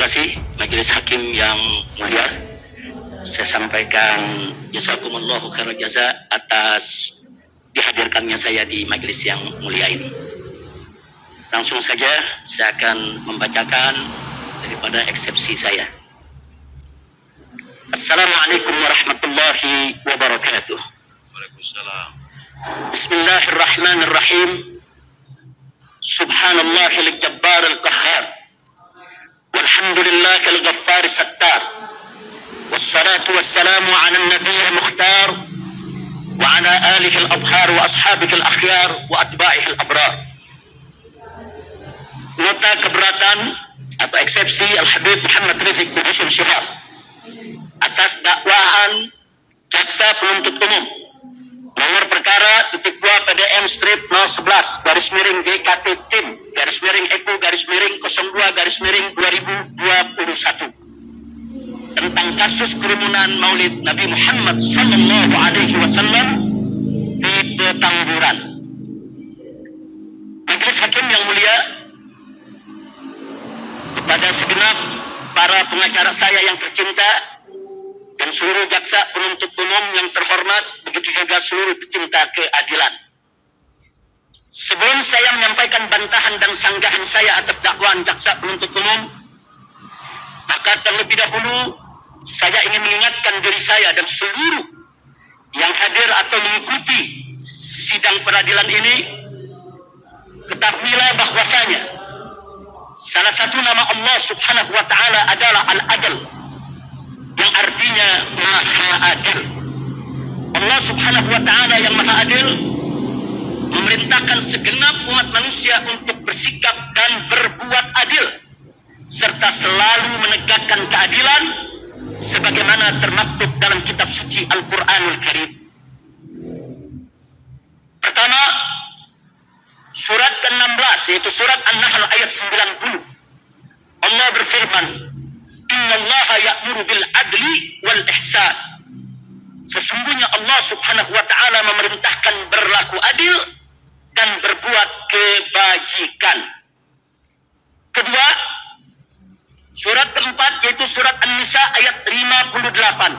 kasih Majelis Hakim yang mulia. Saya sampaikan jazakumullahu khairan jaza atas dihadirkannya saya di majelis yang mulia ini. Langsung saja saya akan membacakan daripada eksepsi saya. Assalamualaikum warahmatullahi wabarakatuh. Waalaikumsalam. Bismillahirrahmanirrahim. Subhanallahil jabbaril qahhar. Walhamdulillahil ghaffar sattar. Wassalatu wassalamu ala nabiyil mukhtar wa ala alihi al-athhar wa ashabihi al-akhyar wa atba'ihi al-abrar. Nota keberatan atau eksepsi Al-Habib Muhammad Rizik bin Hussein Syihab atas dakwaan jaksa penuntut umum nomor perkara (2) PDM/GKT Tim/EKU/EKU/02/2021 tentang kasus kerumunan Maulid Nabi Muhammad Sallallahu Alaihi Wasallam di Petamburan. Majelis Hakim yang mulia, kepada segenap para pengacara saya yang tercinta dan seluruh jaksa penuntut umum yang terhormat, begitu juga seluruh pecinta keadilan. Sebelum saya menyampaikan bantahan dan sanggahan saya atas dakwaan jaksa penuntut umum, maka terlebih dahulu saya ingin mengingatkan diri saya dan seluruh yang hadir atau mengikuti sidang peradilan ini, ketahuilah bahwasanya salah satu nama Allah subhanahu wa ta'ala adalah Al-Adl, yang artinya Maha Adil. Allah subhanahu wa ta'ala yang Maha Adil memerintahkan segenap umat manusia untuk bersikap dan berbuat adil, serta selalu menegakkan keadilan sebagaimana termaktub dalam kitab suci Al-Quranul Karim. Pertama, surat ke-16, yaitu surat An-Nahl ayat 90. Allah berfirman, "Innallaha ya'muru bil adli wal ihsan." Sesungguhnya Allah subhanahu wa ta'ala memerintahkan berlaku adil dan berbuat kebajikan. Kedua, surat ke-4, yaitu surat An-Nisa ayat 58.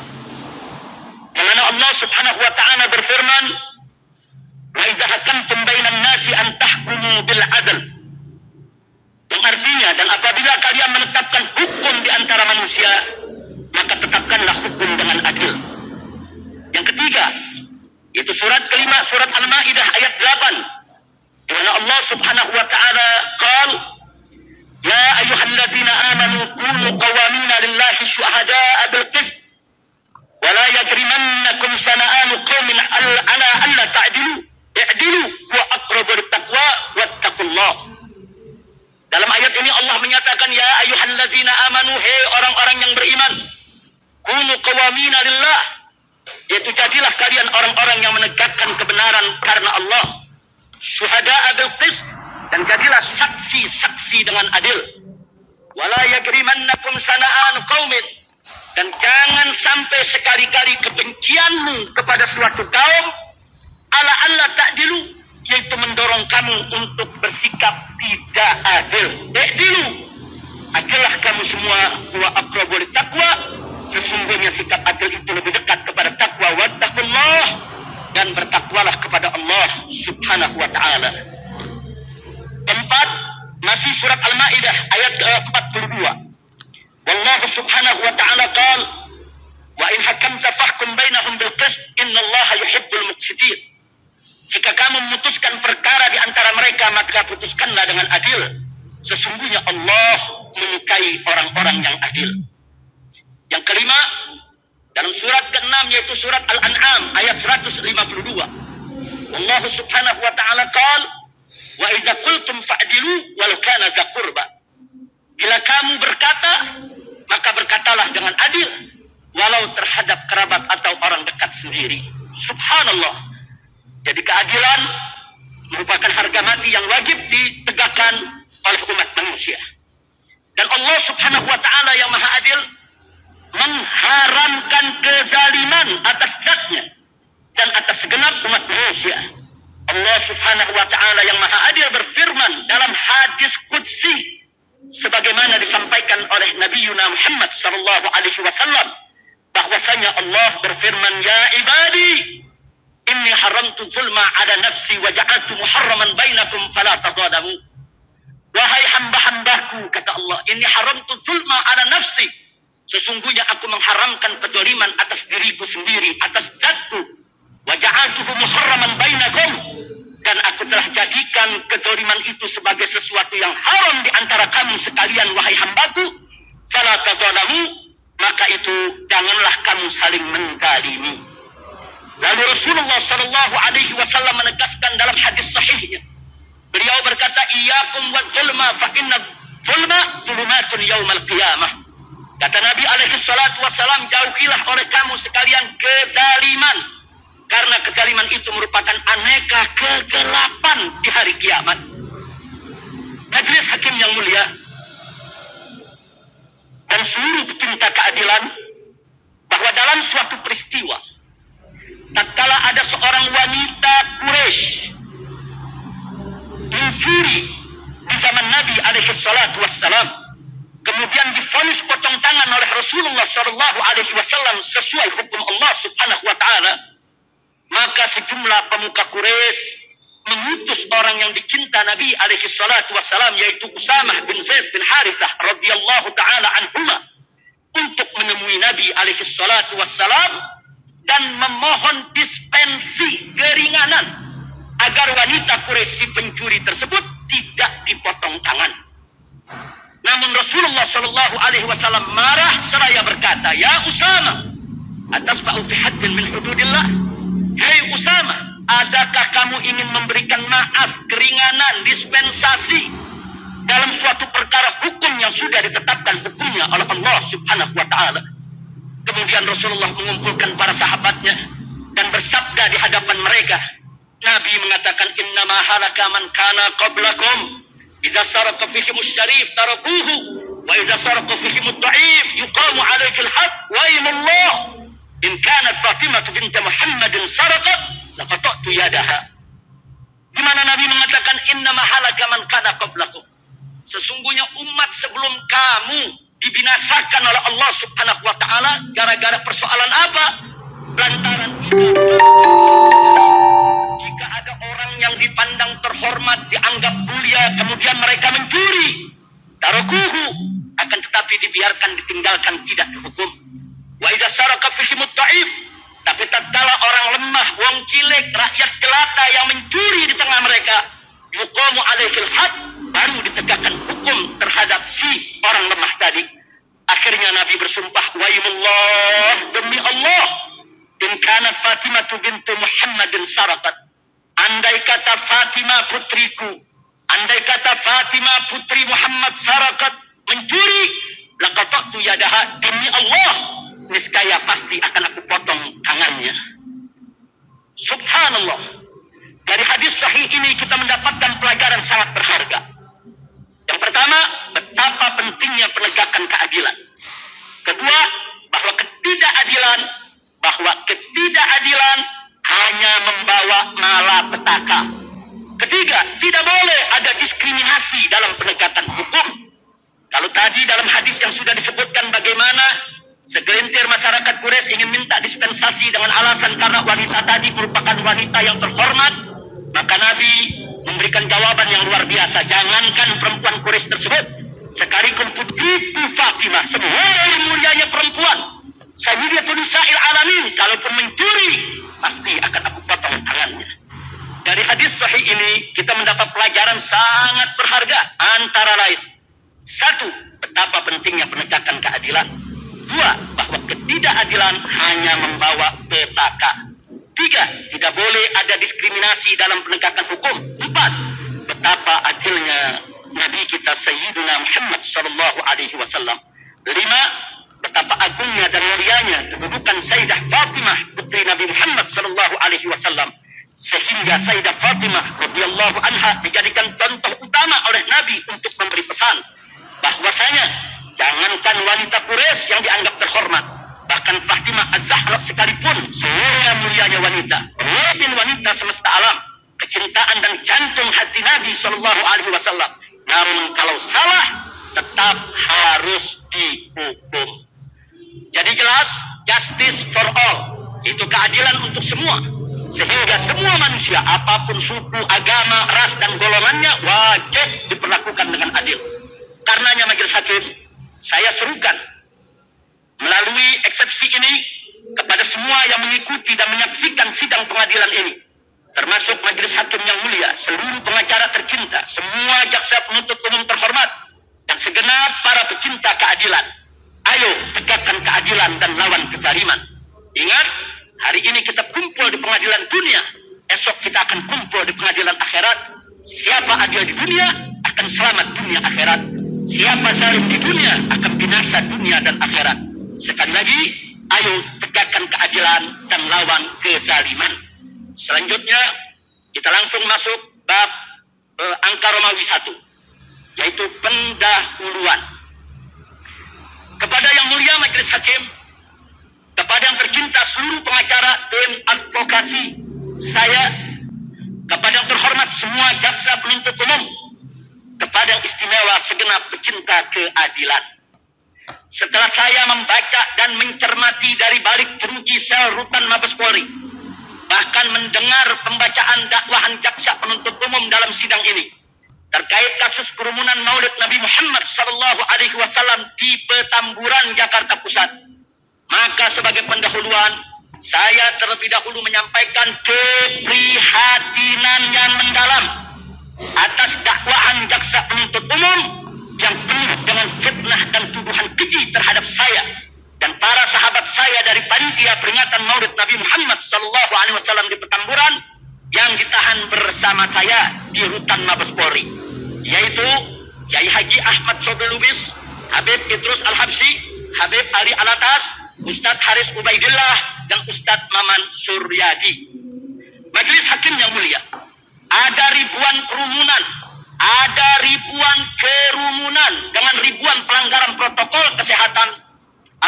Di mana Allah subhanahu wa ta'ala berfirman, "Wa idza hakamtum bainan nasi an tahkumu bil adl." Yang artinya, dan apabila kalian menetapkan hukum di antara manusia, maka tetapkanlah hukum dengan adil. Yang ketiga, itu surat kelima, surat Al-Maidah ayat 8. Di mana Allah Subhanahu wa taala qala, "Ya ayyuhalladzina amanu kunu qawamina lillahi syuhada'a bil qist wa la yajrimannakum sana'anu qaumin ala an la ta'dilu." I'dilu wa aqrabu littaqwa wattaqullah. Dalam ayat ini Allah menyatakan, ya ayyuhalladzina amanu, hei orang-orang yang beriman, kunu qawamina lillah, yaitu jadilah kalian orang-orang yang menegakkan kebenaran karena Allah, syuhada'a bil qist, dan jadilah saksi-saksi dengan adil, wala yajrimannakum sana'an qaumin, dan jangan sampai sekali-kali kebencianmu kepada suatu kaum ala Allah ta'dilu, yaitu mendorong kamu untuk bersikap tidak adil. I'dilu, adillah kamu semua, wa aqrabu littaqwa, sesungguhnya sikap adil itu lebih dekat kepada takwa, wattaqullah, dan bertakwalah kepada Allah subhanahu wa ta'ala. Keempat, masih surat Al-Maidah ayat 42. Wallahu subhanahu wa ta'ala qala, wa in hakamta fahkum bainahum bil qist, innallaha yuhibbul muqsitin. Jika kamu memutuskan perkara di antara mereka, maka putuskanlah dengan adil. Sesungguhnya Allah menyukai orang-orang yang adil. Yang kelima, dalam surat ke-6, yaitu surat Al-An'am ayat 152. Allah subhanahu wa ta'ala qala, wa idza qultum fa'dilu walau kana dza qurba. Bila kamu berkata, maka berkatalah dengan adil, walau terhadap kerabat atau orang dekat sendiri. Subhanallah. Jadi keadilan merupakan harga mati yang wajib ditegakkan oleh umat manusia. Dan Allah subhanahu wa ta'ala yang maha adil mengharamkan kezaliman atas zatnya dan atas segenap umat manusia. Allah subhanahu wa ta'ala yang maha adil berfirman dalam hadis qudsi, sebagaimana sebagaimana disampaikan oleh Nabi Yuna Muhammad sallallahu alaihi wasallam bahwasanya Allah berfirman, ya ibadi inni haramtu zulma ala nafsi wa ja'altu muharraman bainakum fala tadzalamu. Wahai hamba-hambaku, kata Allah, inni haramtu zulma ala nafsi, sesungguhnya aku mengharamkan kedzaliman atas diriku sendiri, atas zatku. Wa ja'altuhu muharraman bainakum, dan aku telah jadikan kedzaliman itu sebagai sesuatu yang haram di antara kamu sekalian, wahai hambaku. Fala tadzalamu, maka itu janganlah kamu saling menzalimi. Lalu Rasulullah sallallahu alaihi wasallam menegaskan dalam hadis sahihnya, beliau berkata, iyyakum wadh-dhulma fa inna dhulma dhulumatun yaumal qiyamah. Kata Nabi alaihi salatu wasallam, jauhilah oleh kamu sekalian kezaliman, karena kezaliman itu merupakan aneka kegelapan di hari kiamat. Majelis hakim yang mulia dan seluruh pecinta keadilan, bahwa dalam suatu peristiwa tatkala ada seorang wanita Quraisy mencuri di zaman Nabi alaihi salatu wassalam, kemudian divonis potong tangan oleh Rasulullah sallallahu alaihi wasallam sesuai hukum Allah subhanahu wa ta'ala, maka sejumlah pemuka Quraisy mengutus orang yang dicinta Nabi alaihi salatu wassalam, yaitu Usamah bin Zaid bin Harithah radhiyallahu ta'ala anhuma, untuk menemui Nabi alaihi salatu wassalam dan memohon dispensi keringanan agar wanita Quraisy pencuri tersebut tidak dipotong tangan. Namun Rasulullah sallallahu alaihi wasallam marah seraya berkata, ya Usamah, atasfa'u fi haddin min hududillah. Hei Usamah, adakah kamu ingin memberikan maaf, keringanan, dispensasi dalam suatu perkara hukum yang sudah ditetapkan hukumnya oleh Allah subhanahu wa ta'ala? Kemudian Rasulullah mengumpulkan para sahabatnya dan bersabda di hadapan mereka. Nabi mengatakan, innama halaka man kana qablakum, idza sarqa fihimus syarif tarakuhu, wa idza sarqa fihimud da'if yuqamu alaikil haq, wa ilallah in kanat Fatimah binti Muhammadin sarqat laqata'tu yadaha. Di mana Nabi mengatakan innama halaka man kana qablakum, sesungguhnya umat sebelum kamu dibinasakan oleh Allah subhanahu wa ta'ala gara-gara persoalan apa? Lantaran jika ada orang yang dipandang terhormat, dianggap mulia, kemudian mereka mencuri, tarukuhu, akan tetapi dibiarkan, ditinggalkan, tidak dihukum. Wa idza saraka fihimud ta'if, tapi tatkala orang lemah, wong cilik, rakyat jelata yang mencuri di tengah mereka, yuqamu alaikil had, baru ditegakkan hukum terhadap si orang lemah tadi. Akhirnya Nabi bersumpah, waimullah, demi Allah, in kana Fatimah bintu Muhammadin saraqat, andai kata Fatimah putriku, andai kata Fatimah putri Muhammad saraqat, mencuri, laqata'tu yadaha, demi Allah, niscaya pasti akan aku potong tangannya. Subhanallah. Dari hadis sahih ini kita mendapatkan pelajaran sangat berharga. Yang pertama, betapa pentingnya penegakan keadilan. Kedua, bahwa ketidakadilan hanya membawa malapetaka. Ketiga, tidak boleh ada diskriminasi dalam penegakan hukum. Kalau tadi dalam hadis yang sudah disebutkan bagaimana segelintir masyarakat Quraisy ingin minta dispensasi dengan alasan karena wanita tadi merupakan wanita yang terhormat, maka Nabi memberikan jawaban yang luar biasa. Jangankan perempuan Quraisy tersebut, sekalipun putri Fatimah, semua yang mulianya perempuan, sayyidatun nisa'il alamin, kalaupun mencuri, pasti akan aku potong tangannya. Dari hadis sahih ini kita mendapat pelajaran sangat berharga, antara lain: satu, betapa pentingnya penegakan keadilan. Dua, bahwa ketidakadilan hanya membawa petaka. Tiga, tidak boleh ada diskriminasi dalam penegakan hukum. Empat, betapa adilnya Nabi kita Sayyidina Muhammad sallallahu alaihi wasallam. Lima, betapa agungnya dan mulianya kedudukan Sayyidah Fatimah putri Nabi Muhammad sallallahu alaihi wasallam, sehingga Sayyidah Fatimah radhiyallahu anha dijadikan contoh utama oleh Nabi untuk memberi pesan bahwasanya jangankan wanita Quraisy yang dianggap terhormat, bahkan Fatimah Az-Zahra sekalipun, semuanya mulianya wanita, pemimpin wanita semesta alam, kecintaan dan jantung hati Nabi Shallallahu Alaihi Wasallam. Namun kalau salah, tetap harus dihukum. Jadi jelas, justice for all, itu keadilan untuk semua. Sehingga semua manusia, apapun suku, agama, ras, dan golongannya, wajib diperlakukan dengan adil. Karenanya Majelis Hakim, saya serukan melalui eksepsi ini kepada semua yang mengikuti dan menyaksikan sidang pengadilan ini, termasuk Majelis Hakim yang mulia, seluruh pengacara tercinta, semua jaksa penuntut umum terhormat, dan segenap para pecinta keadilan. Ayo tegakkan keadilan dan lawan kezaliman. Ingat, hari ini kita kumpul di pengadilan dunia, esok kita akan kumpul di pengadilan akhirat. Siapa adil di dunia akan selamat dunia akhirat, siapa zalim di dunia akan binasa dunia dan akhirat. Sekali lagi, ayo tegakkan keadilan dan lawan kezaliman. Selanjutnya, kita langsung masuk bab angka Romawi 1, yaitu pendahuluan. Kepada yang mulia Majelis Hakim, kepada yang tercinta seluruh pengacara dan advokasi saya, kepada yang terhormat semua jaksa penuntut umum, kepada yang istimewa segenap pecinta keadilan. Setelah saya membaca dan mencermati dari balik jeruji sel Rutan Mabes Polri, bahkan mendengar pembacaan dakwahan jaksa penuntut umum dalam sidang ini terkait kasus kerumunan Maulid Nabi Muhammad SAW di Petamburan, Jakarta Pusat, maka sebagai pendahuluan saya terlebih dahulu menyampaikan keprihatinan yang mendalam atas dakwaan jaksa penuntut umum yang penuh dengan fitnah dan tuduhan keji terhadap saya dan para sahabat saya dari panitia peringatan Maulid Nabi Muhammad SAW di Petamburan yang ditahan bersama saya di Rutan Mabes Polri, yaitu Kiai Haji Ahmad Sobelubis, Habib Petrus Alhabsi, Habib Ali Alatas, Ustadz Haris Ubaidillah, dan Ustadz Maman Suryadi. Majelis Hakim yang mulia, ada ribuan kerumunan, dengan ribuan pelanggaran protokol kesehatan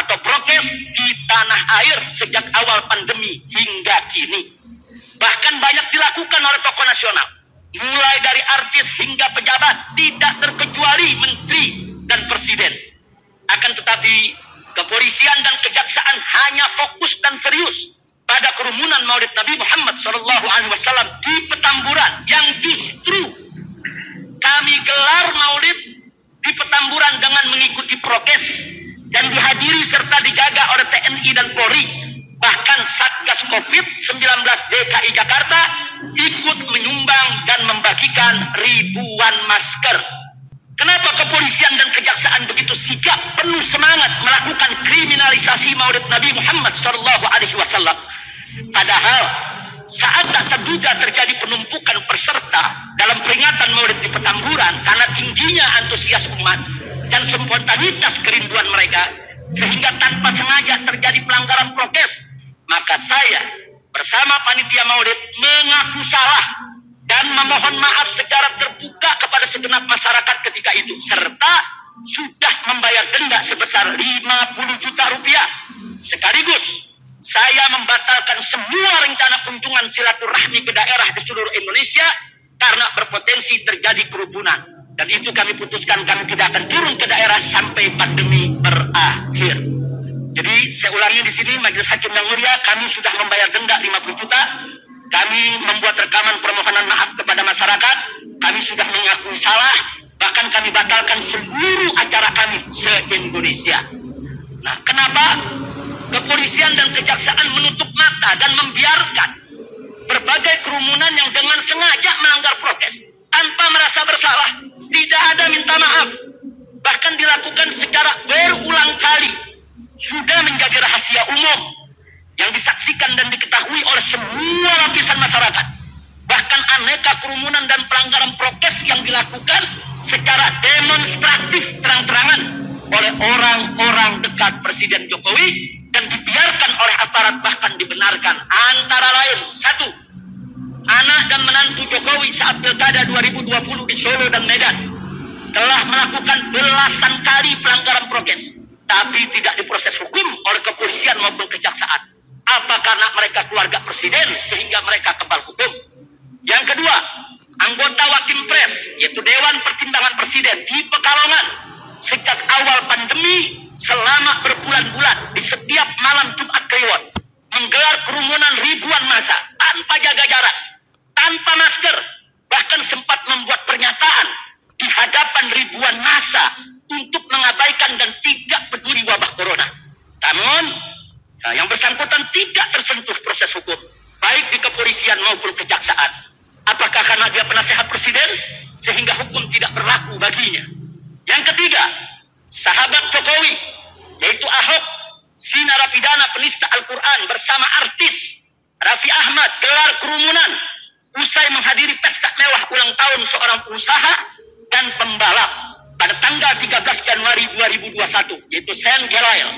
atau prokes di tanah air sejak awal pandemi hingga kini. Bahkan banyak dilakukan oleh tokoh nasional, mulai dari artis hingga pejabat, tidak terkecuali menteri dan presiden. Akan tetapi, kepolisian dan kejaksaan hanya fokus dan serius pada kerumunan Maulid Nabi Muhammad SAW di Petamburan, yang justru kami gelar maulid di Petamburan dengan mengikuti prokes dan dihadiri serta dijaga oleh TNI dan Polri. Bahkan Satgas COVID-19 DKI Jakarta ikut menyumbang dan membagikan ribuan masker. Kenapa kepolisian dan kejaksaan begitu sigap, penuh semangat melakukan kriminalisasi Maulid Nabi Muhammad SAW? Padahal saat tak terduga terjadi penumpukan peserta dalam peringatan Maulid di Petamburan karena tingginya antusias umat dan spontanitas kerinduan mereka, sehingga tanpa sengaja terjadi pelanggaran prokes, maka saya bersama panitia maulid mengaku salah dan memohon maaf secara terbuka kepada segenap masyarakat ketika itu, serta sudah membayar denda sebesar 50 juta rupiah. Sekaligus saya membatalkan semua rencana kunjungan silaturahmi ke daerah di seluruh Indonesia karena berpotensi terjadi kerumunan. Dan itu kami putuskan, kami tidak akan turun ke daerah sampai pandemi berakhir. Jadi saya ulangi di sini, Majelis Hakim yang mulia, kami sudah membayar denda 50 juta. Kami membuat rekaman permohonan maaf kepada masyarakat. Kami sudah mengakui salah, bahkan kami batalkan seluruh acara kami se-Indonesia. Nah, kenapa kepolisian dan kejaksaan menutup mata dan membiarkan berbagai kerumunan yang dengan sengaja melanggar prokes tanpa merasa bersalah? Tidak ada minta maaf, bahkan dilakukan secara berulang kali. Sudah menjadi rahasia umum yang disaksikan dan diketahui oleh semua lapisan masyarakat. Bahkan aneka kerumunan dan pelanggaran prokes yang dilakukan secara demonstratif terang-terangan oleh orang-orang dekat Presiden Jokowi dan dibiarkan oleh aparat, bahkan dibenarkan. Antara lain, satu, anak dan menantu Jokowi saat Pilkada 2020 di Solo dan Medan telah melakukan belasan kali pelanggaran prokes, tapi tidak diproses hukum oleh kepolisian maupun kejaksaan. Apa karena mereka keluarga presiden sehingga mereka kebal hukum? Yang kedua, anggota Wakimpres, yaitu Dewan Pertimbangan Presiden di Pekalongan, sejak awal pandemi selama berbulan-bulan di setiap malam Jumat Kliwon menggelar kerumunan ribuan massa tanpa jaga jarak, tanpa masker, bahkan sempat membuat pernyataan di hadapan ribuan massa untuk mengabaikan dan tidak peduli wabah corona. Namun, yang bersangkutan tidak tersentuh proses hukum, baik di kepolisian maupun kejaksaan. Apakah karena dia penasehat presiden, sehingga hukum tidak berlaku baginya? Yang ketiga, sahabat Jokowi, yaitu Ahok, si narapidana penista Al-Quran bersama artis Raffi Ahmad gelar kerumunan usai menghadiri pesta mewah ulang tahun seorang pengusaha dan pembalap pada tanggal 13 Januari 2021, yaitu Saint Gelael.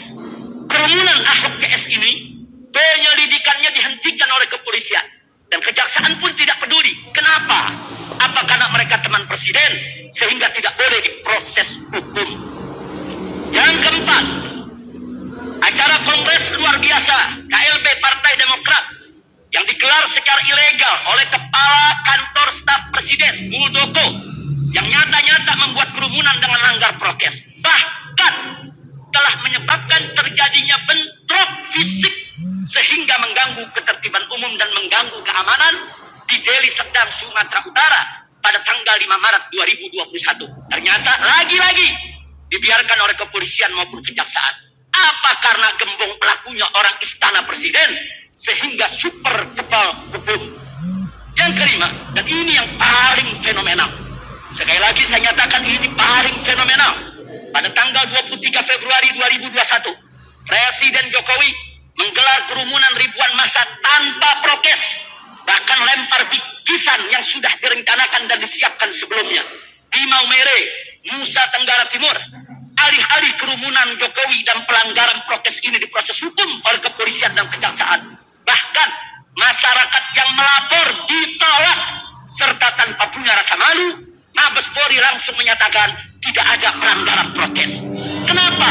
Kerumunan Ahok KS ini penyelidikannya dihentikan oleh kepolisian dan kejaksaan pun tidak peduli. Kenapa? Apa karena mereka teman presiden sehingga tidak boleh diproses hukum? Yang keempat, acara kongres luar biasa KLB Partai Demokrat yang digelar secara ilegal oleh Kepala Kantor Staf Presiden Muldoko yang nyata-nyata membuat kerumunan dengan langgar prokes, bahkan telah menyebabkan terjadinya bentrok fisik sehingga mengganggu ketertiban umum dan mengganggu keamanan di Deli Serdang, Sumatera Utara pada tanggal 5 Maret 2021. Ternyata lagi-lagi dibiarkan oleh kepolisian maupun kejaksaan. Apa karena gembong pelakunya orang istana presiden sehingga super kebal hukum? Yang kelima, dan ini yang paling fenomenal. Sekali lagi saya nyatakan ini paling fenomenal. Pada tanggal 23 Februari 2021, Presiden Jokowi menggelar kerumunan ribuan massa tanpa prokes, bahkan lempar bikisan yang sudah direncanakan dan disiapkan sebelumnya di Maumere, Nusa Tenggara Timur. Alih-alih kerumunan Jokowi dan pelanggaran prokes ini diproses hukum oleh kepolisian dan kejaksaan, bahkan masyarakat yang melapor ditolak serta tanpa punya rasa malu, Mabes Polri langsung menyatakan tidak ada pelanggaran prokes. Kenapa?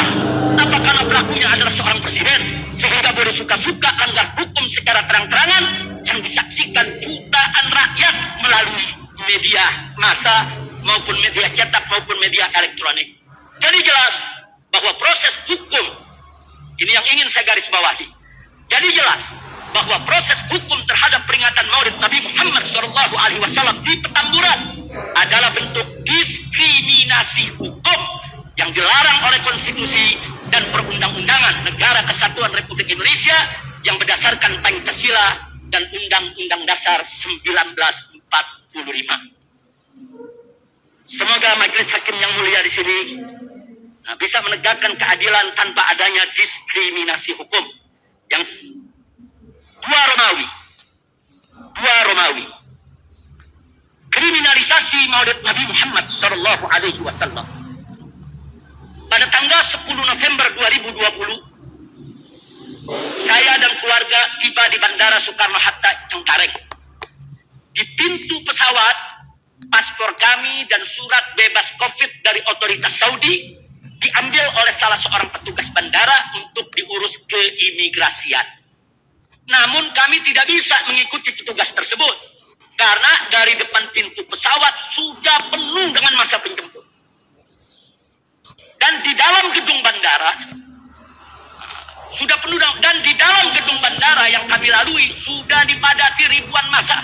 Apa karena pelakunya adalah seorang presiden sehingga boleh suka-suka langgar hukum secara terang-terangan yang disaksikan jutaan rakyat melalui media massa maupun media cetak maupun media elektronik. Jadi jelas bahwa proses hukum ini yang ingin saya garis bawahi. Jadi jelas bahwa proses hukum terhadap peringatan Maulid Nabi Muhammad SAW di Petamburan adalah bentuk diskriminasi hukum yang dilarang oleh konstitusi dan perundang-undangan Negara Kesatuan Republik Indonesia yang berdasarkan Pancasila dan Undang-Undang Dasar 1945. Semoga majelis hakim yang mulia di sini bisa menegakkan keadilan tanpa adanya diskriminasi hukum. Yang dua Romawi. Kriminalisasi Maulid Nabi Muhammad Shallallahu Alaihi Wasallam. Pada tanggal 10 November 2020, saya dan keluarga tiba di Bandara Soekarno-Hatta Cengkareng. Di pintu pesawat, paspor kami dan surat bebas COVID dari otoritas Saudi diambil oleh salah seorang petugas bandara untuk diurus keimigrasian. Namun kami tidak bisa mengikuti petugas tersebut, karena dari depan pintu pesawat sudah penuh dengan masa penjemput. Dan di dalam gedung bandara sudah penuh, dan di dalam gedung bandara yang kami lalui sudah dipadati ribuan masa.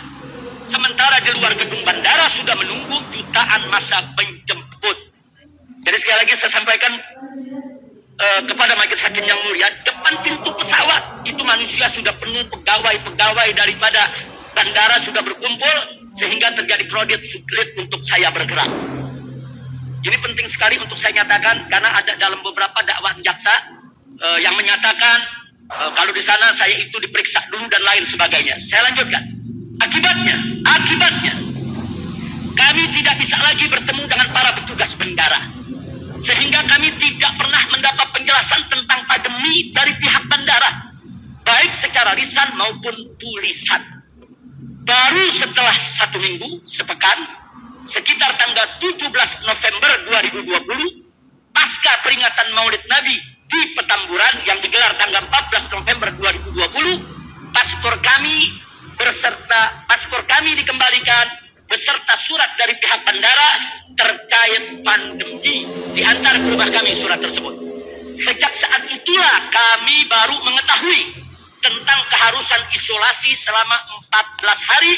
Sementara di luar gedung bandara sudah menunggu jutaan masa penjemput. Jadi sekali lagi saya sampaikan kepada majelis hakim yang mulia, depan pintu pesawat itu manusia sudah penuh, pegawai-pegawai daripada bandara sudah berkumpul sehingga terjadi crowded, sulit untuk saya bergerak. Ini penting sekali untuk saya nyatakan karena ada dalam beberapa dakwaan jaksa yang menyatakan kalau di sana saya itu diperiksa dulu dan lain sebagainya. Saya lanjutkan. Akibatnya kami tidak bisa lagi bertemu dengan para petugas bandara sehingga kami tidak pernah mendapat penjelasan tentang pandemi dari pihak bandara baik secara lisan maupun tulisan. Baru setelah satu minggu, sepekan, sekitar tanggal 17 November 2020, pasca peringatan Maulid Nabi di Petamburan yang digelar tanggal 14 November 2020, paspor kami dikembalikan beserta surat dari pihak bandara terkait pandemi di antara berubah kami surat tersebut. Sejak saat itulah kami baru mengetahui tentang keharusan isolasi selama 14 hari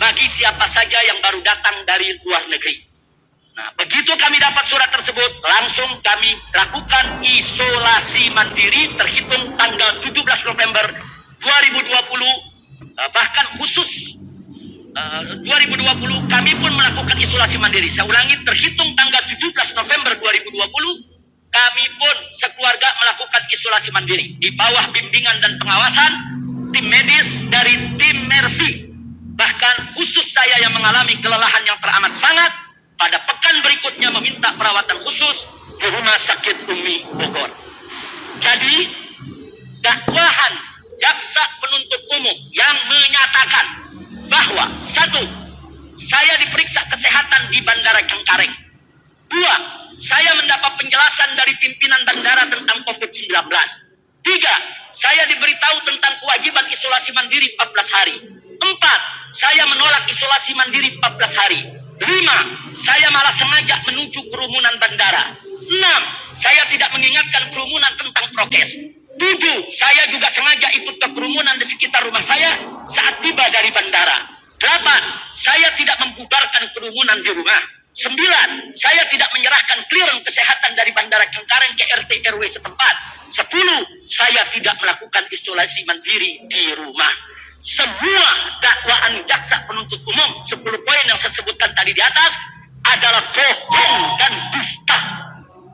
bagi siapa saja yang baru datang dari luar negeri. Nah, begitu kami dapat surat tersebut, langsung kami lakukan isolasi mandiri terhitung tanggal 17 November 2020, bahkan khusus 2020 kami pun melakukan isolasi mandiri. Saya ulangi, terhitung tanggal 17 November 2020, kami pun sekeluarga melakukan isolasi mandiri di bawah bimbingan dan pengawasan tim medis dari tim Mercy. Bahkan khusus saya yang mengalami kelelahan yang teramat sangat, pada pekan berikutnya meminta perawatan khusus di Rumah Sakit UMMI Bogor. Jadi, dakwahan jaksa penuntut umum yang menyatakan bahwa satu, saya diperiksa kesehatan di Bandara Cengkareng. Dua, saya mendapat penjelasan dari pimpinan bandara tentang COVID-19. Tiga, saya diberitahu tentang kewajiban isolasi mandiri 14 hari. Empat, saya menolak isolasi mandiri 14 hari. 5. Saya malah sengaja menuju kerumunan bandara. 6. Saya tidak mengingatkan kerumunan tentang prokes. 7. Saya juga sengaja ikut ke kerumunan di sekitar rumah saya saat tiba dari bandara. 8. Saya tidak membubarkan kerumunan di rumah. 9. Saya tidak menyerahkan clearance kesehatan dari Bandara Cengkareng ke RT RW setempat. 10. Saya tidak melakukan isolasi mandiri di rumah. Semua dakwaan jaksa penuntut umum 10 poin yang saya sebutkan tadi di atas adalah bohong dan dusta,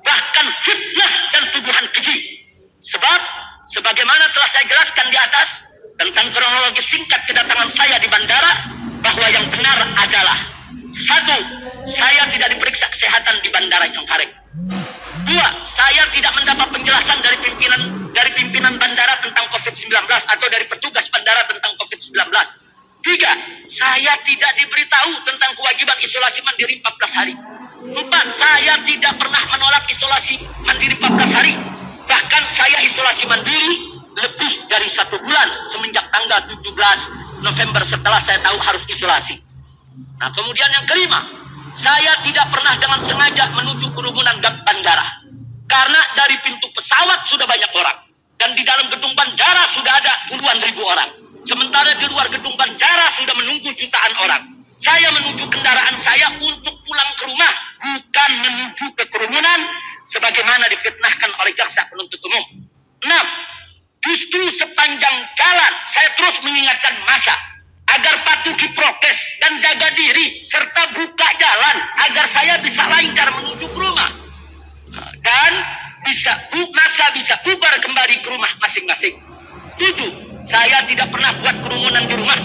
bahkan fitnah dan tuduhan keji. Sebab sebagaimana telah saya jelaskan di atas tentang kronologi singkat kedatangan saya di bandara, bahwa yang benar adalah satu, saya tidak diperiksa kesehatan di Bandara Cengkareng. Dua, saya tidak mendapat penjelasan dari pimpinan bandara tentang COVID-19 atau dari petugas bandara tentang COVID-19. Tiga, saya tidak diberitahu tentang kewajiban isolasi mandiri 14 hari. Empat, saya tidak pernah menolak isolasi mandiri 14 hari. Bahkan saya isolasi mandiri lebih dari 1 bulan semenjak tanggal 17 November setelah saya tahu harus isolasi. Nah, kemudian yang kelima, saya tidak pernah dengan sengaja menuju kerumunan bandara, karena dari pintu pesawat sudah banyak orang dan di dalam gedung bandara sudah ada puluhan ribu orang, sementara di luar gedung bandara sudah menunggu jutaan orang. Saya menuju kendaraan saya untuk pulang ke rumah, bukan menuju ke kerumunan sebagaimana difitnahkan oleh jaksa penuntut umum. 6. Justru sepanjang jalan saya terus mengingatkan massa agar patuhi prokes dan jaga diri, serta buka jalan agar saya bisa lancar menuju ke rumah dan bisa bubar kembali ke rumah masing-masing. 7. Saya tidak pernah buat kerumunan di rumah.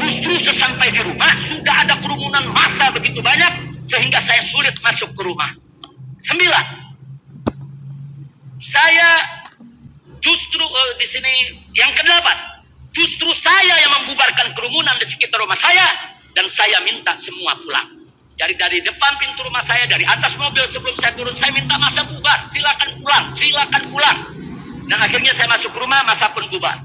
Justru sesampai di rumah sudah ada kerumunan massa begitu banyak sehingga saya sulit masuk ke rumah. 9. Saya justru di sini yang ke-8. Justru saya yang membubarkan kerumunan di sekitar rumah saya, dan saya minta semua pulang. Jadi dari depan pintu rumah saya, dari atas mobil sebelum saya turun, saya minta masa bubar, silakan pulang, silakan pulang. Dan akhirnya saya masuk ke rumah, masa pun bubar.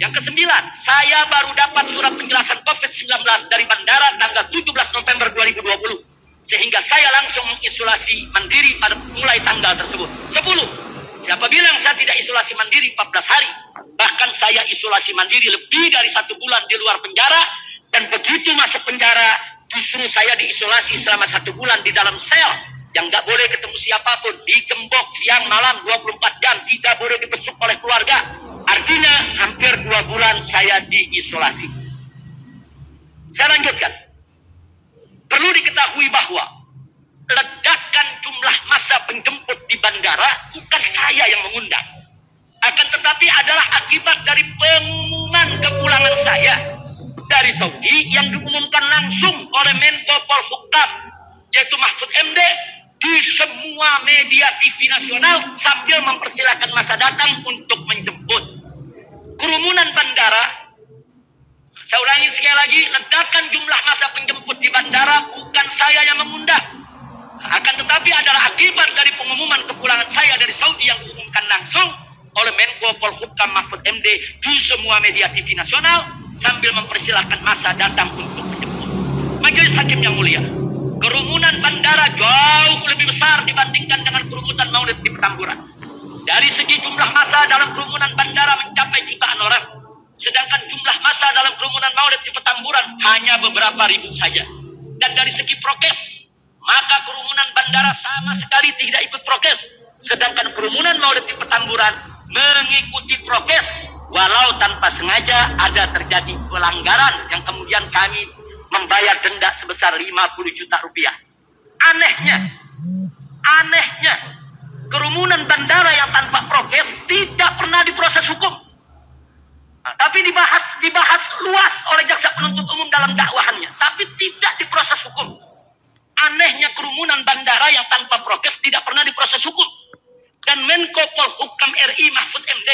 Yang ke-9, saya baru dapat surat penjelasan COVID-19 dari bandara tanggal 17 November 2020. Sehingga saya langsung mengisolasi mandiri pada mulai tanggal tersebut. 10. Siapa bilang saya tidak isolasi mandiri 14 hari? Bahkan saya isolasi mandiri lebih dari 1 bulan di luar penjara, dan begitu masuk penjara justru saya diisolasi selama 1 bulan di dalam sel yang nggak boleh ketemu siapapun, digembok siang malam 24 jam, tidak boleh dibesuk oleh keluarga. Artinya hampir 2 bulan saya diisolasi. Saya lanjutkan, perlu diketahui bahwa ledakan jumlah massa penjemput di bandara bukan saya yang mengundang, akan tetapi adalah akibat dari pengumuman kepulangan saya dari Saudi yang diumumkan langsung oleh Menko Polhukam yaitu Mahfud MD di semua media TV nasional sambil mempersilahkan masa datang untuk menjemput. Kerumunan bandara, saya ulangi sekali lagi, ledakan jumlah masa penjemput di bandara bukan saya yang mengundang, akan tetapi adalah akibat dari pengumuman kepulangan saya dari Saudi yang diumumkan langsung oleh Menko Polhukam Mahfud MD di semua media TV nasional sambil mempersilahkan massa datang untuk menjemput. Majelis Hakim yang mulia, kerumunan bandara jauh lebih besar dibandingkan dengan kerumunan sambutan maulid di Petamburan. Dari segi jumlah massa dalam kerumunan bandara mencapai jutaan orang, sedangkan jumlah massa dalam kerumunan maulid di Petamburan hanya beberapa ribu saja. Dan dari segi prokes, maka kerumunan bandara sama sekali tidak ikut prokes, sedangkan kerumunan maulid di Petamburan mengikuti prokes, walau tanpa sengaja ada terjadi pelanggaran yang kemudian kami membayar denda sebesar 50 juta rupiah. Anehnya kerumunan bandara yang tanpa prokes tidak pernah diproses hukum, tapi dibahas luas oleh jaksa penuntut umum dalam dakwaannya, tapi tidak diproses hukum. Anehnya kerumunan bandara yang tanpa prokes tidak pernah diproses hukum. Dan Menko Polhukam RI Mahfud MD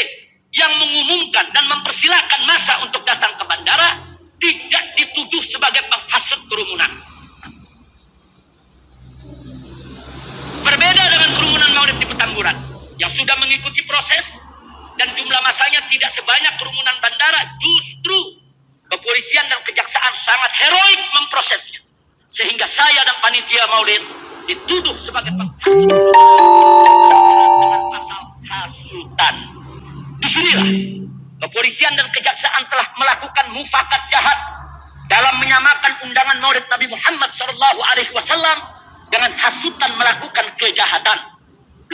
yang mengumumkan dan mempersilahkan massa untuk datang ke bandara tidak dituduh sebagai penghasut kerumunan. Berbeda dengan kerumunan maulid di Petamburan yang sudah mengikuti proses dan jumlah masanya tidak sebanyak kerumunan bandara, justru kepolisian dan kejaksaan sangat heroik memprosesnya, sehingga saya dan panitia maulid dituduh sebagai penghasut dengan pasal hasutan. Disinilah kepolisian dan kejaksaan telah melakukan mufakat jahat dalam menyamakan undangan maulid Nabi Muhammad SAW dengan hasutan melakukan kejahatan.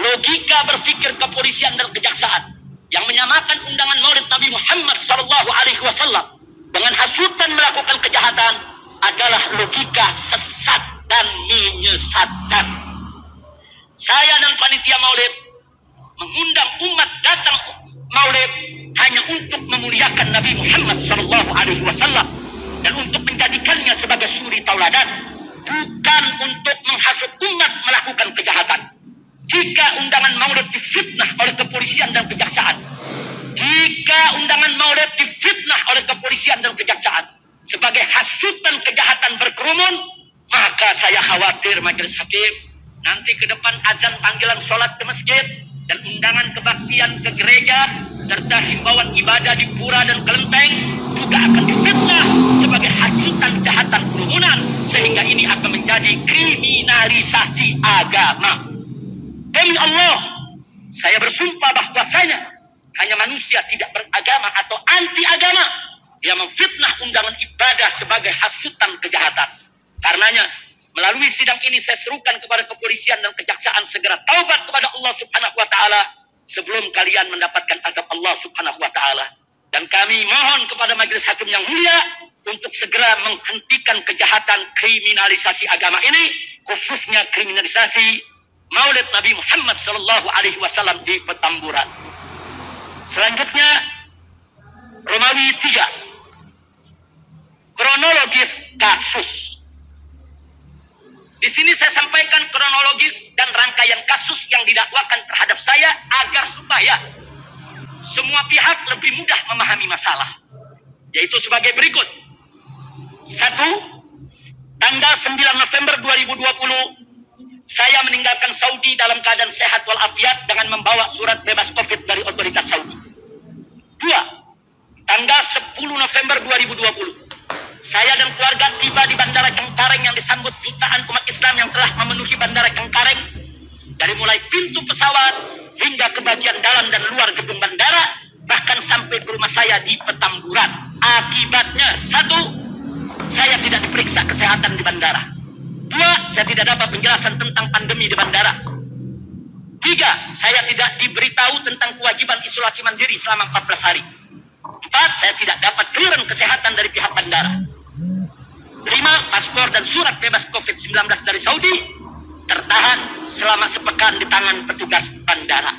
Logika berpikir kepolisian dan kejaksaan yang menyamakan undangan maulid Nabi Muhammad SAW dengan hasutan melakukan kejahatan adalah logika sesat dan menyesatkan. Saya dan panitia maulid mengundang umat datang maulid hanya untuk memuliakan Nabi Muhammad SAW dan untuk menjadikannya sebagai suri tauladan, bukan untuk menghasut umat melakukan kejahatan. Jika undangan maulid difitnah oleh kepolisian dan kejaksaan, sebagai hasutan kejahatan berkerumun, maka saya khawatir majelis hakim nanti ke depan adzan panggilan sholat ke masjid dan undangan kebaktian ke gereja serta himbauan ibadah di pura dan kelenteng juga akan difitnah sebagai hasutan kejahatan kerumunan, sehingga ini akan menjadi kriminalisasi agama. Demi Allah, saya bersumpah bahwasanya hanya manusia tidak beragama atau anti agama yang memfitnah undangan ibadah sebagai hasutan kejahatan. Karenanya melalui sidang ini saya serukan kepada kepolisian dan kejaksaan segera taubat kepada Allah Subhanahu wa taala sebelum kalian mendapatkan azab Allah Subhanahu wa taala. Dan kami mohon kepada majelis hakim yang mulia untuk segera menghentikan kejahatan kriminalisasi agama ini, khususnya kriminalisasi Maulid Nabi Muhammad sallallahu alaihi wasallam di Petamburan. Selanjutnya Romawi 3. Kronologis kasus. Di sini saya sampaikan kronologis dan rangkaian kasus yang didakwakan terhadap saya agar supaya semua pihak lebih mudah memahami masalah. Yaitu sebagai berikut. 1. Tanggal 9 November 2020, saya meninggalkan Saudi dalam keadaan sehat walafiat dengan membawa surat bebas Covid dari otoritas Saudi. 2. Tanggal 10 November 2020. Saya dan keluarga tiba di Bandara Cengkareng yang disambut jutaan umat Islam yang telah memenuhi Bandara Cengkareng dari mulai pintu pesawat hingga ke bagian dalam dan luar gedung bandara, bahkan sampai ke rumah saya di Petamburan. Akibatnya, 1. Saya tidak diperiksa kesehatan di bandara. 2. Saya tidak dapat penjelasan tentang pandemi di bandara. 3. Saya tidak diberitahu tentang kewajiban isolasi mandiri selama 14 hari. 4. Saya tidak dapat clearance kesehatan dari pihak bandara. 5. Paspor dan surat bebas COVID-19 dari Saudi tertahan selama sepekan di tangan petugas bandara. 3.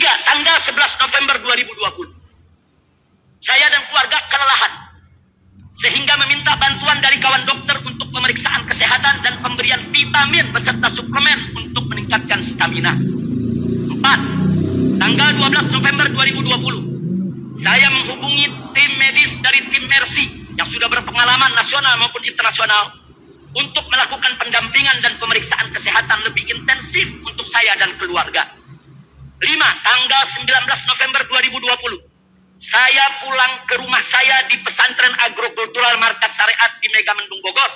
Tanggal 11 November 2020. Saya dan keluarga kelelahan, sehingga meminta bantuan dari kawan dokter untuk pemeriksaan kesehatan dan pemberian vitamin beserta suplemen untuk meningkatkan stamina. 4. Tanggal 12 November 2020, saya menghubungi tim medis dari tim Mercy yang sudah berpengalaman nasional maupun internasional untuk melakukan pendampingan dan pemeriksaan kesehatan lebih intensif untuk saya dan keluarga. 5. Tanggal 19 November 2020, saya pulang ke rumah saya di Pesantren Agrokultural Markas Syariat di Mega Mendung Bogor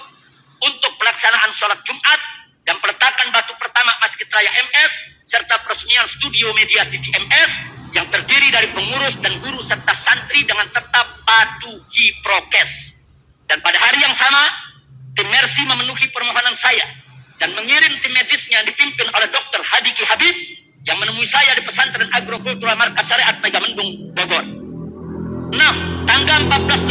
untuk pelaksanaan sholat Jumat dan peletakan batu pertama masjid Citra MS, serta peresmian studio media TV MS yang terdiri dari pengurus dan guru serta santri dengan tetap patuhi prokes. Dan pada hari yang sama, tim Mercy memenuhi permohonan saya dan mengirim tim medisnya dipimpin oleh Dr. Hadi Ki Habib yang menemui saya di Pesantren Agrokultural Markas Syariat Mega Mendung, Bogor. 6. Tanggal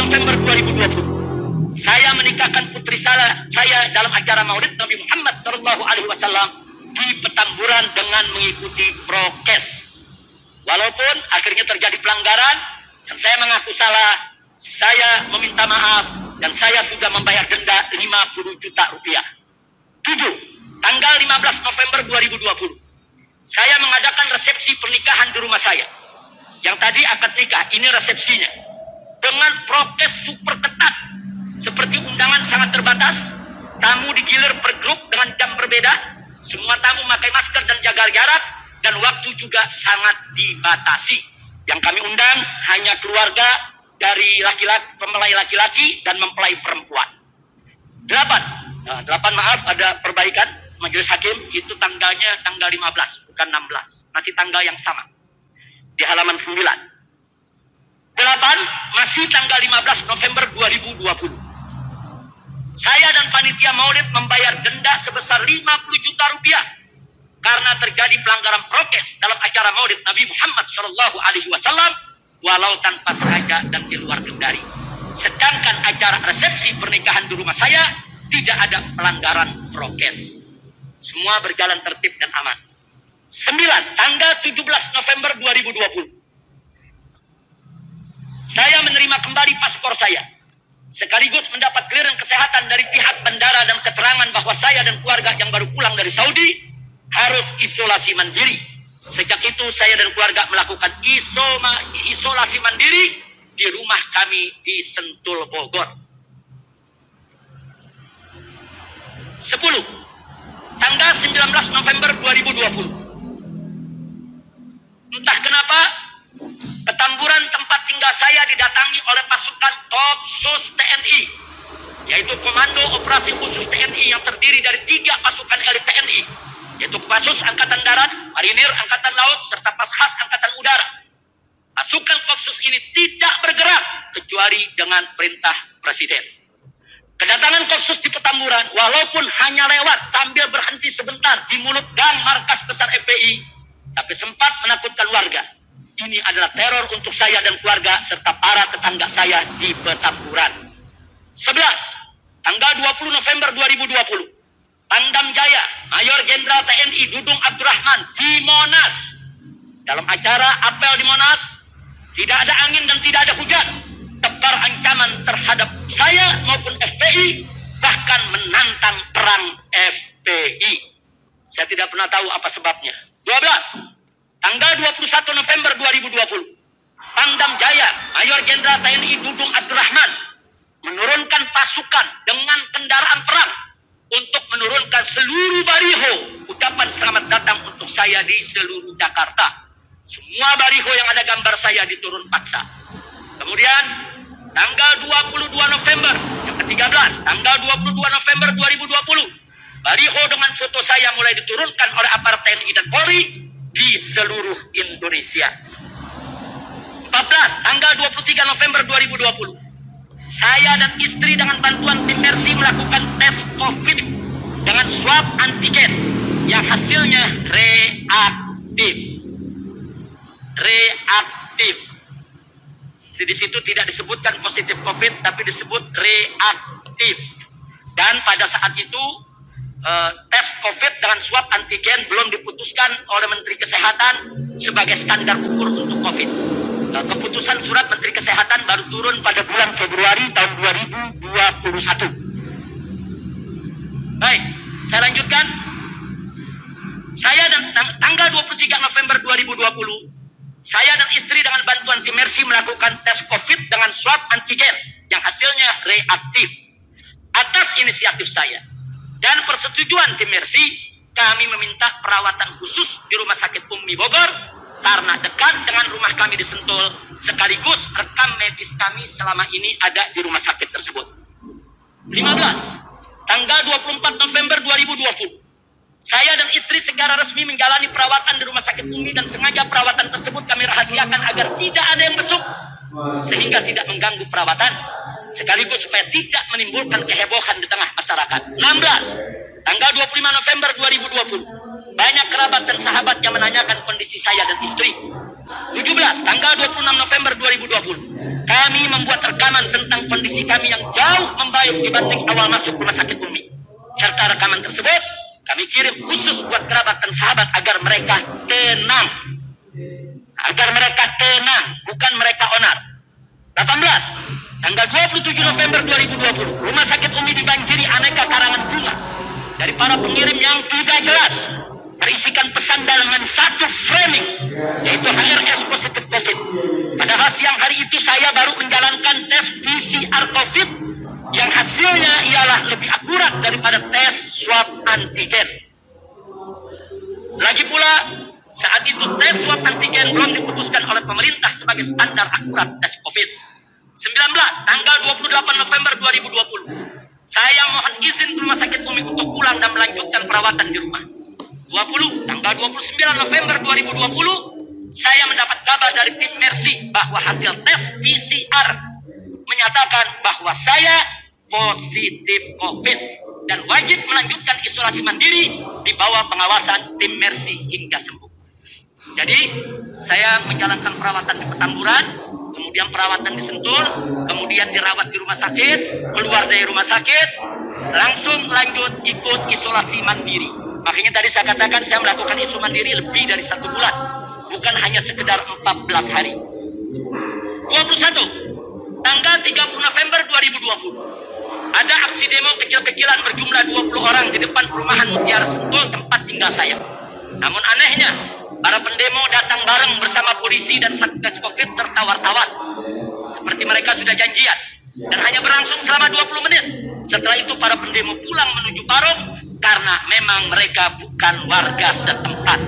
14 November 2020, saya menikahkan putri saya dalam acara Maulid Nabi Muhammad SAW di Petamburan dengan mengikuti prokes. Walaupun akhirnya terjadi pelanggaran dan saya mengaku salah, saya meminta maaf dan saya sudah membayar denda 50 juta rupiah. 7. Tanggal 15 November 2020, saya mengadakan resepsi pernikahan di rumah saya. Yang tadi akad nikah, ini resepsinya. Dengan prokes super ketat, seperti undangan sangat terbatas, tamu digilir per grup dengan jam berbeda, semua tamu memakai masker dan jaga jarak, dan waktu juga sangat dibatasi. Yang kami undang hanya keluarga dari mempelai laki-laki dan mempelai perempuan. 8, maaf ada perbaikan majelis hakim, itu tanggalnya tanggal 15, bukan 16. Masih tanggal yang sama. Di halaman 9. 8, masih tanggal 15 November 2020. Saya dan panitia Maulid membayar denda sebesar 50 juta rupiah karena terjadi pelanggaran prokes dalam acara Maulid Nabi Muhammad SAW, walau tanpa sengaja dan di luar kendali. Sedangkan acara resepsi pernikahan di rumah saya tidak ada pelanggaran prokes. Semua berjalan tertib dan aman. 9, tanggal 17 November 2020. Saya menerima kembali paspor saya, sekaligus mendapat clearance kesehatan dari pihak bandara dan keterangan bahwa saya dan keluarga yang baru pulang dari Saudi harus isolasi mandiri. Sejak itu saya dan keluarga melakukan isolasi mandiri di rumah kami di Sentul, Bogor. 10. Tanggal 19 November 2020. Entah kenapa, Petamburan tempat tinggal saya didatangi oleh pasukan Kopsus TNI, yaitu Komando Operasi Khusus TNI yang terdiri dari 3 pasukan elit TNI, yaitu Kopassus Angkatan Darat, Marinir Angkatan Laut, serta Pashas Angkatan Udara. Pasukan Kopsus ini tidak bergerak kecuali dengan perintah Presiden. Kedatangan Kopsus di Petamburan, walaupun hanya lewat sambil berhenti sebentar di mulut gang markas besar FPI, tapi sempat menakutkan warga. Ini adalah teror untuk saya dan keluarga serta para tetangga saya di Petamburan. 11. Tanggal 20 November 2020. Pangdam Jaya, Mayor Jenderal TNI Dudung Abdurrahman di Monas. Dalam acara apel di Monas, tidak ada angin dan tidak ada hujan, tebar ancaman terhadap saya maupun FPI, bahkan menantang perang FPI. Saya tidak pernah tahu apa sebabnya. 12. Tanggal 21 November 2020, Pangdam Jaya, Mayor Jenderal TNI Dudung Abdurrahman menurunkan pasukan dengan kendaraan perang untuk menurunkan seluruh baliho ucapan selamat datang untuk saya di seluruh Jakarta. Semua baliho yang ada gambar saya diturun paksa. Kemudian tanggal 22 November yang ke-13, tanggal 22 November 2020, baliho dengan foto saya mulai diturunkan oleh aparat TNI dan Polri di seluruh Indonesia. 14, tanggal 23 November 2020. Saya dan istri dengan bantuan tim Mercy melakukan tes COVID dengan swab antigen yang hasilnya reaktif. Jadi di situ tidak disebutkan positif COVID, tapi disebut reaktif. Dan pada saat itu tes COVID dengan swab antigen belum diputuskan oleh Menteri Kesehatan sebagai standar ukur untuk COVID. Keputusan surat Menteri Kesehatan baru turun pada bulan Februari tahun 2021. Baik, saya lanjutkan. Saya dan tanggal 23 November 2020, saya dan istri dengan bantuan tim Mercy melakukan tes COVID dengan swab antigen yang hasilnya reaktif. Atas inisiatif saya dan persetujuan tim Mercy, kami meminta perawatan khusus di Rumah Sakit UMMI Bogor karena dekat dengan rumah kami di Sentul, sekaligus rekam medis kami selama ini ada di rumah sakit tersebut. 15. Tanggal 24 November 2020, Saya dan istri secara resmi menjalani perawatan di Rumah Sakit UMMI dan sengaja perawatan tersebut kami rahasiakan agar tidak ada yang besuk sehingga tidak mengganggu perawatan sekaligus supaya tidak menimbulkan kehebohan di tengah masyarakat. 16. Tanggal 25 November 2020 banyak kerabat dan sahabat yang menanyakan kondisi saya dan istri. 17. Tanggal 26 November 2020 kami membuat rekaman tentang kondisi kami yang jauh membaik dibanding awal masuk Rumah Sakit UMMI. Serta rekaman tersebut kami kirim khusus buat kerabat dan sahabat agar mereka tenang. Agar mereka tenang, bukan mereka onar. 18. Tanggal 27 November 2020, Rumah Sakit UMMI dibanjiri aneka karangan bunga dari para pengirim yang tidak jelas. Berisikan pesan dalam satu framing, yaitu HRS positif COVID. Padahal siang hari itu saya baru menjalankan tes PCR COVID yang hasilnya ialah lebih akurat daripada tes swab antigen. Lagi pula, saat itu tes swab antigen belum diputuskan oleh pemerintah sebagai standar akurat tes COVID. 19. Tanggal 28 November 2020, saya mohon izin Rumah Sakit UMMI untuk pulang dan melanjutkan perawatan di rumah. 20. Tanggal 29 November 2020, saya mendapat kabar dari tim Mercy bahwa hasil tes PCR menyatakan bahwa saya positif COVID dan wajib melanjutkan isolasi mandiri di bawah pengawasan tim Mercy hingga sembuh. Jadi saya menjalankan perawatan di Petamburan, kemudian perawatan di Sentul, kemudian dirawat di rumah sakit, keluar dari rumah sakit, langsung lanjut ikut isolasi mandiri. Makanya tadi saya katakan saya melakukan isolasi mandiri lebih dari 1 bulan, bukan hanya sekedar 14 hari. 21. Tanggal 30 November 2020. Ada aksi demo kecil-kecilan berjumlah 20 orang di depan perumahan Mutiara Sentul tempat tinggal saya. Namun anehnya, para pendemo datang bareng bersama polisi dan Satgas Covid serta wartawan. Seperti mereka sudah janjian dan hanya berlangsung selama 20 menit. Setelah itu para pendemo pulang menuju Parung karena memang mereka bukan warga setempat.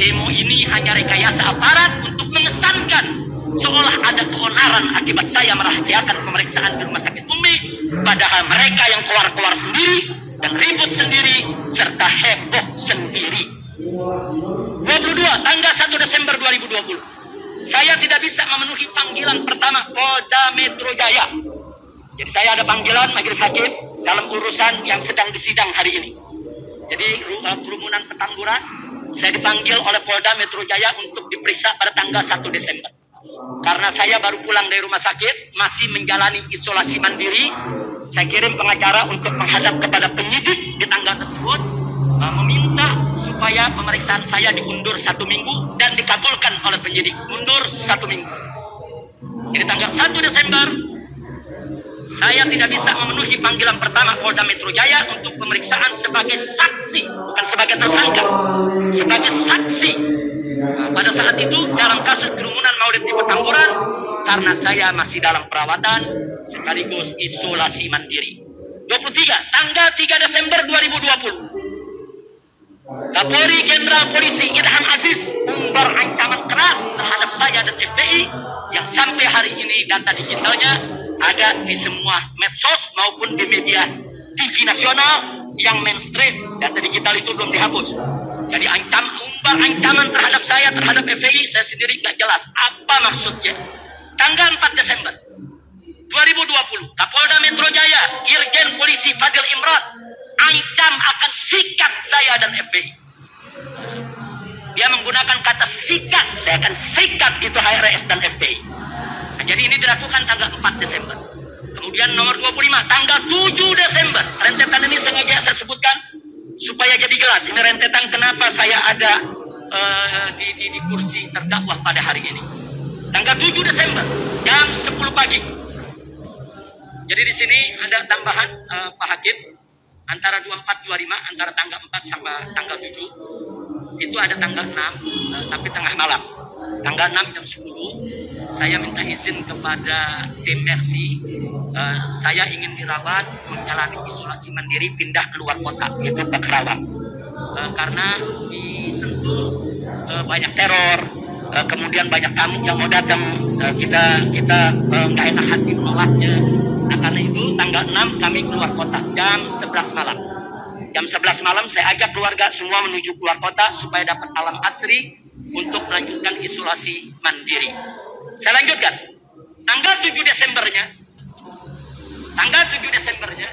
Demo ini hanya rekayasa aparat untuk mengesankan seolah ada keonaran akibat saya merahasiakan pemeriksaan di Rumah Sakit UMMI, padahal mereka yang keluar-keluar sendiri dan ribut sendiri serta heboh sendiri. 22. Tanggal 1 Desember 2020, saya tidak bisa memenuhi panggilan pertama Polda Metro Jaya. Jadi saya ada panggilan majelis hakim dalam urusan yang sedang disidang hari ini. Jadi kerumunan Petamburan, saya dipanggil oleh Polda Metro Jaya untuk diperiksa pada tanggal 1 Desember. Karena saya baru pulang dari rumah sakit, masih menjalani isolasi mandiri, saya kirim pengacara untuk menghadap kepada penyidik di tanggal tersebut, meminta supaya pemeriksaan saya diundur 1 minggu dan dikabulkan oleh penyidik, mundur 1 minggu. Jadi tanggal 1 Desember, saya tidak bisa memenuhi panggilan pertama Polda Metro Jaya untuk pemeriksaan sebagai saksi, bukan sebagai tersangka, sebagai saksi. Pada saat itu dalam kasus kerumunan Maulid di Petamburan karena saya masih dalam perawatan sekaligus isolasi mandiri. 23. Tanggal 3 Desember 2020, Kapolri Jenderal Polisi Irham Aziz umbar ancaman keras terhadap saya dan FPI yang sampai hari ini data digitalnya ada di semua medsos maupun di media TV nasional yang mainstream. Data digital itu belum dihapus. Jadi ancaman terhadap saya, terhadap FPI, saya sendiri nggak jelas apa maksudnya. Tanggal 4 Desember 2020, Kapolda Metro Jaya, Irjen Polisi Fadil Imran, ancam akan sikat saya dan FPI. Dia menggunakan kata sikat, saya akan sikat itu HRS dan FPI. Nah, jadi ini dilakukan tanggal 4 Desember. Kemudian nomor 25, tanggal 7 Desember, rentetan ini sengaja saya sebutkan, supaya jadi jelas, ini rentetan kenapa saya ada di kursi terdakwah pada hari ini. Tanggal 7 Desember, jam 10 pagi. Jadi di sini ada tambahan Pak Hakim, antara 24-25, antara tanggal 4 sama tanggal 7, itu ada tanggal 6, tapi tengah malam. Tanggal 6 jam 10, saya minta izin kepada tim Mercy, saya ingin dirawat, menjalani isolasi mandiri, pindah keluar kota, yaitu ke Kerawang. Karena di Sentul banyak teror, kemudian banyak tamu yang mau datang, kita nggak enak hati menolaknya. Nah, karena itu tanggal 6 kami keluar kota, jam 11 malam. Jam 11 malam saya ajak keluarga semua menuju keluar kota supaya dapat alam asri untuk melanjutkan isolasi mandiri. Saya lanjutkan. Tanggal 7 Desembernya,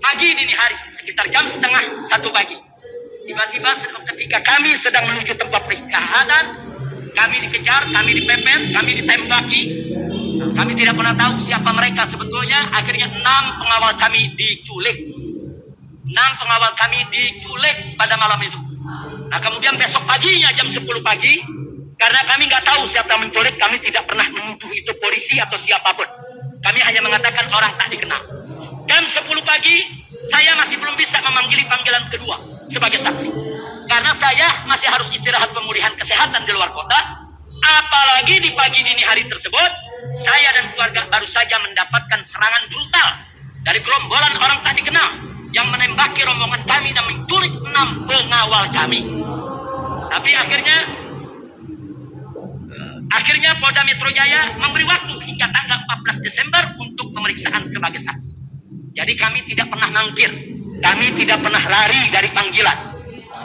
pagi dini hari, sekitar jam 12:30 pagi. Tiba-tiba ketika kami sedang menuju tempat peristirahatan, kami dikejar, kami dipepet, kami ditembaki. Kami tidak pernah tahu siapa mereka sebetulnya. Akhirnya 6 pengawal kami diculik pada malam itu. Nah, kemudian besok paginya jam 10 pagi, karena kami nggak tahu siapa menculik, kami tidak pernah menuduh itu polisi atau siapapun. Kami hanya mengatakan orang tak dikenal. Jam 10 pagi, saya masih belum bisa memanggil panggilan kedua sebagai saksi. Karena saya masih harus istirahat pemulihan kesehatan di luar kota. Apalagi di pagi dini hari tersebut, saya dan keluarga baru saja mendapatkan serangan brutal dari gerombolan orang tak dikenal yang menembaki rombongan kami dan menculik 6 pengawal kami. Tapi akhirnya Polda Metro Jaya memberi waktu hingga tanggal 14 Desember untuk pemeriksaan sebagai saksi. Jadi kami tidak pernah mangkir, kami tidak pernah lari dari panggilan.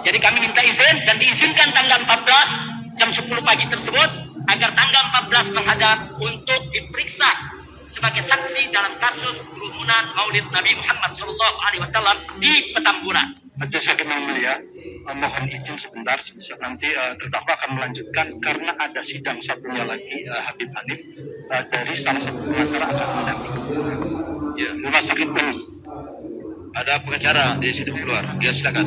Jadi kami minta izin dan diizinkan tanggal 14 jam 10 pagi tersebut agar tanggal 14 menghadap untuk diperiksa sebagai saksi dalam kasus kerumunan Maulid Nabi Muhammad SAW di Petamburan. Majelis Hakim yang mulia, mohon izin sebentar, sebisa nanti terdakwa akan melanjutkan karena ada sidang satunya lagi, Habib Hanif dari salah satu pengacara akan mendampingi. Ya, rumah sakit penuh. Ada pengacara di sidang keluar. Ya, silakan.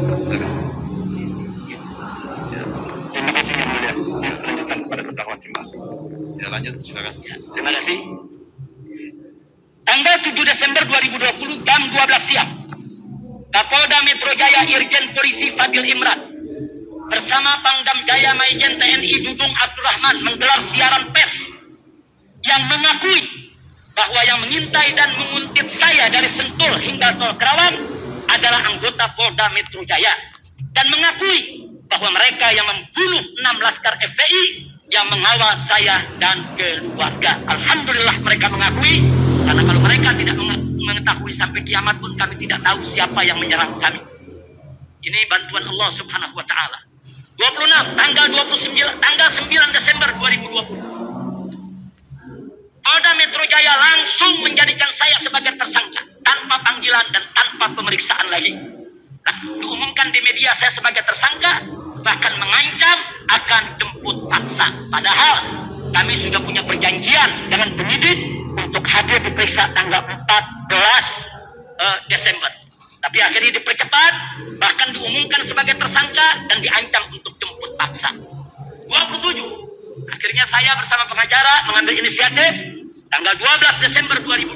Ya. Terima kasih yang mulia. Ya, lanjutkan kepada terdakwa, terima kasih. Ya, lanjut, silakan. Ya, terima kasih. Tanggal 7 Desember 2020 jam 12 siang, Kapolda Metro Jaya Irjen Polisi Fadil Imran bersama Pangdam Jaya Maijen TNI Dudung Abdurrahman menggelar siaran pers yang mengakui bahwa yang mengintai dan menguntit saya dari Sentul hingga Tol Kerawang adalah anggota Polda Metro Jaya dan mengakui bahwa mereka yang membunuh 6 laskar FPI yang mengawal saya dan keluarga. Alhamdulillah mereka mengakui. Karena kalau mereka tidak mengetahui sampai kiamat pun kami tidak tahu siapa yang menyerang kami. Ini bantuan Allah Subhanahu wa taala. 26 tanggal 9 Desember 2020. Polda Metro Jaya langsung menjadikan saya sebagai tersangka tanpa panggilan dan tanpa pemeriksaan lagi. Diumumkan di media saya sebagai tersangka, bahkan mengancam akan jemput paksa. Padahal kami sudah punya perjanjian dengan penyidik untuk hadir diperiksa tanggal 14 Desember. Tapi akhirnya dipercepat, bahkan diumumkan sebagai tersangka dan diancam untuk jemput paksa. 27. Akhirnya saya bersama pengacara mengambil inisiatif tanggal 12 Desember 2020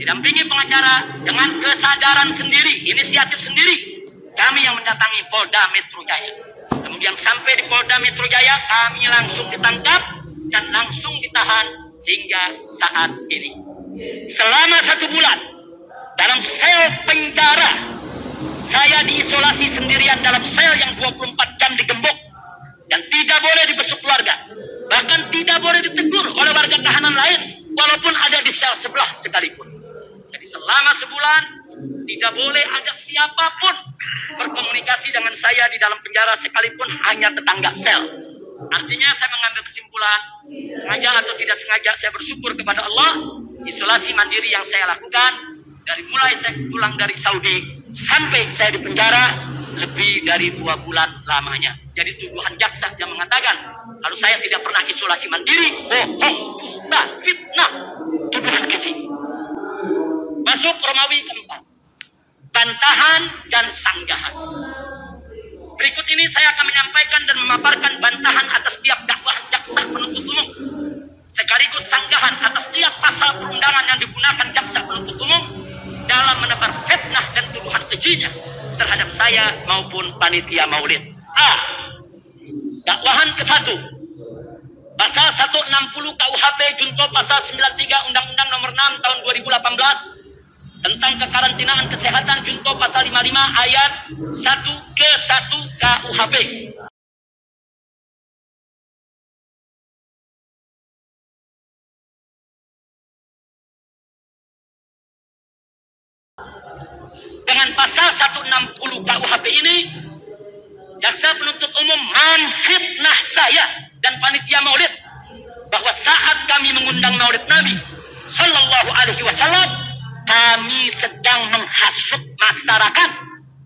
didampingi pengacara dengan kesadaran sendiri, inisiatif sendiri. Kami yang mendatangi Polda Metro Jaya. Kemudian sampai di Polda Metro Jaya kami langsung ditangkap dan langsung ditahan hingga saat ini. Selama 1 bulan dalam sel penjara, saya diisolasi sendirian dalam sel yang 24 jam digembok dan tidak boleh dibesuk keluarga, bahkan tidak boleh ditegur oleh warga tahanan lain walaupun ada di sel sebelah sekalipun. Jadi selama 1 bulan tidak boleh ada siapapun berkomunikasi dengan saya di dalam penjara sekalipun hanya tetangga sel. Artinya saya mengambil kesimpulan, sengaja atau tidak sengaja saya bersyukur kepada Allah, isolasi mandiri yang saya lakukan dari mulai saya pulang dari Saudi sampai saya di penjara lebih dari 2 bulan lamanya. Jadi tuduhan jaksa yang mengatakan kalau saya tidak pernah isolasi mandiri, bohong, dusta, fitnah, tuduhan kafir. Masuk Romawi keempat, bantahan dan sanggahan. Berikut ini saya akan menyampaikan dan memaparkan bantahan atas setiap dakwaan jaksa penuntut umum, sekaligus sanggahan atas setiap pasal perundangan yang digunakan jaksa penuntut umum dalam menebar fitnah dan tuduhan kejinya terhadap saya maupun panitia maulid. A. Dakwaan ke-1. Pasal 160 KUHP junto pasal 93 Undang-Undang Nomor 6 tahun 2018 tentang kekarantinaan kesehatan junto pasal 55 ayat 1-1 KUHP. B. Dengan pasal 160 KUHP ini, jaksa penuntut umum memfitnah saya dan panitia maulid bahwa saat kami mengundang maulid Nabi Shallallahu Alaihi Wasallam, kami sedang menghasut masyarakat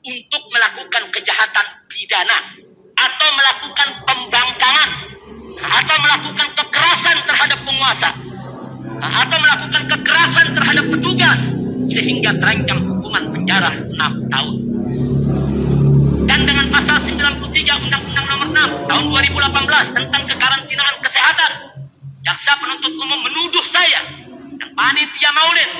untuk melakukan kejahatan pidana atau melakukan pembangkangan atau melakukan kekerasan terhadap penguasa atau melakukan kekerasan terhadap petugas sehingga terancam hukuman penjara 6 tahun. Dan dengan pasal 93 Undang-Undang Nomor 6 Tahun 2018 tentang kekarantinaan kesehatan, jaksa penuntut umum menuduh saya dan panitia maulid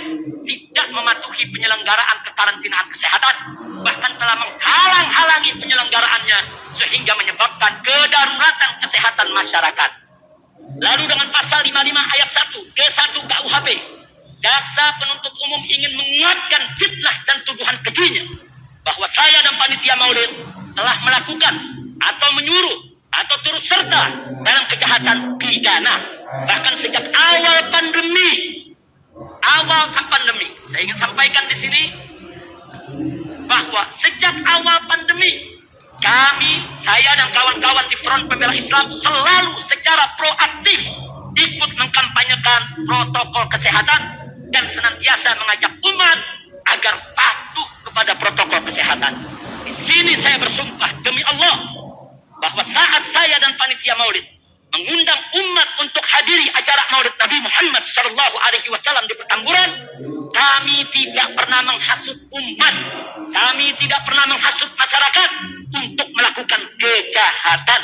tidak mematuhi penyelenggaraan kekarantinaan kesehatan, bahkan telah menghalang-halangi penyelenggaraannya sehingga menyebabkan kedaruratan kesehatan masyarakat. Lalu dengan pasal 55 ayat 1 G1 KUHP, jaksa penuntut umum ingin menguatkan fitnah dan tuduhan kejinya bahwa saya dan panitia maulid telah melakukan atau menyuruh atau turut serta dalam kejahatan pidana. Bahkan sejak awal pandemi, saya ingin sampaikan di sini bahwa sejak awal pandemi saya dan kawan-kawan di Front Pembela Islam selalu secara proaktif ikut mengkampanyekan protokol kesehatan dan senantiasa mengajak umat agar patuh kepada protokol kesehatan. Di sini saya bersumpah demi Allah bahwa saat saya dan panitia maulid mengundang umat untuk hadiri acara maulid Nabi Muhammad Shallallahu Alaihi Wasallam di Petamburan, kami tidak pernah menghasut umat, kami tidak pernah menghasut masyarakat untuk melakukan kejahatan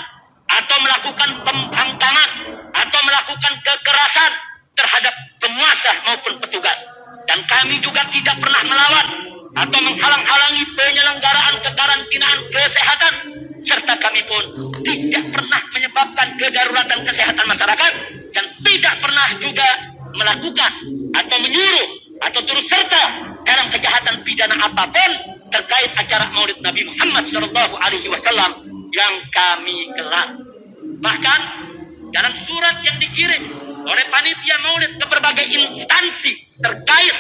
atau melakukan pembangkangan atau melakukan kekerasan terhadap penguasa maupun petugas. Dan kami juga tidak pernah melawan atau menghalang-halangi penyelenggaraan kekarantinaan kesehatan, serta kami pun tidak pernah menyebabkan kedaruratan kesehatan masyarakat dan tidak pernah juga melakukan atau menyuruh atau turut serta dalam kejahatan pidana apapun terkait acara maulid Nabi Muhammad SAW yang kami gelar. Bahkan dalam surat yang dikirim oleh panitia maulid ke berbagai instansi terkait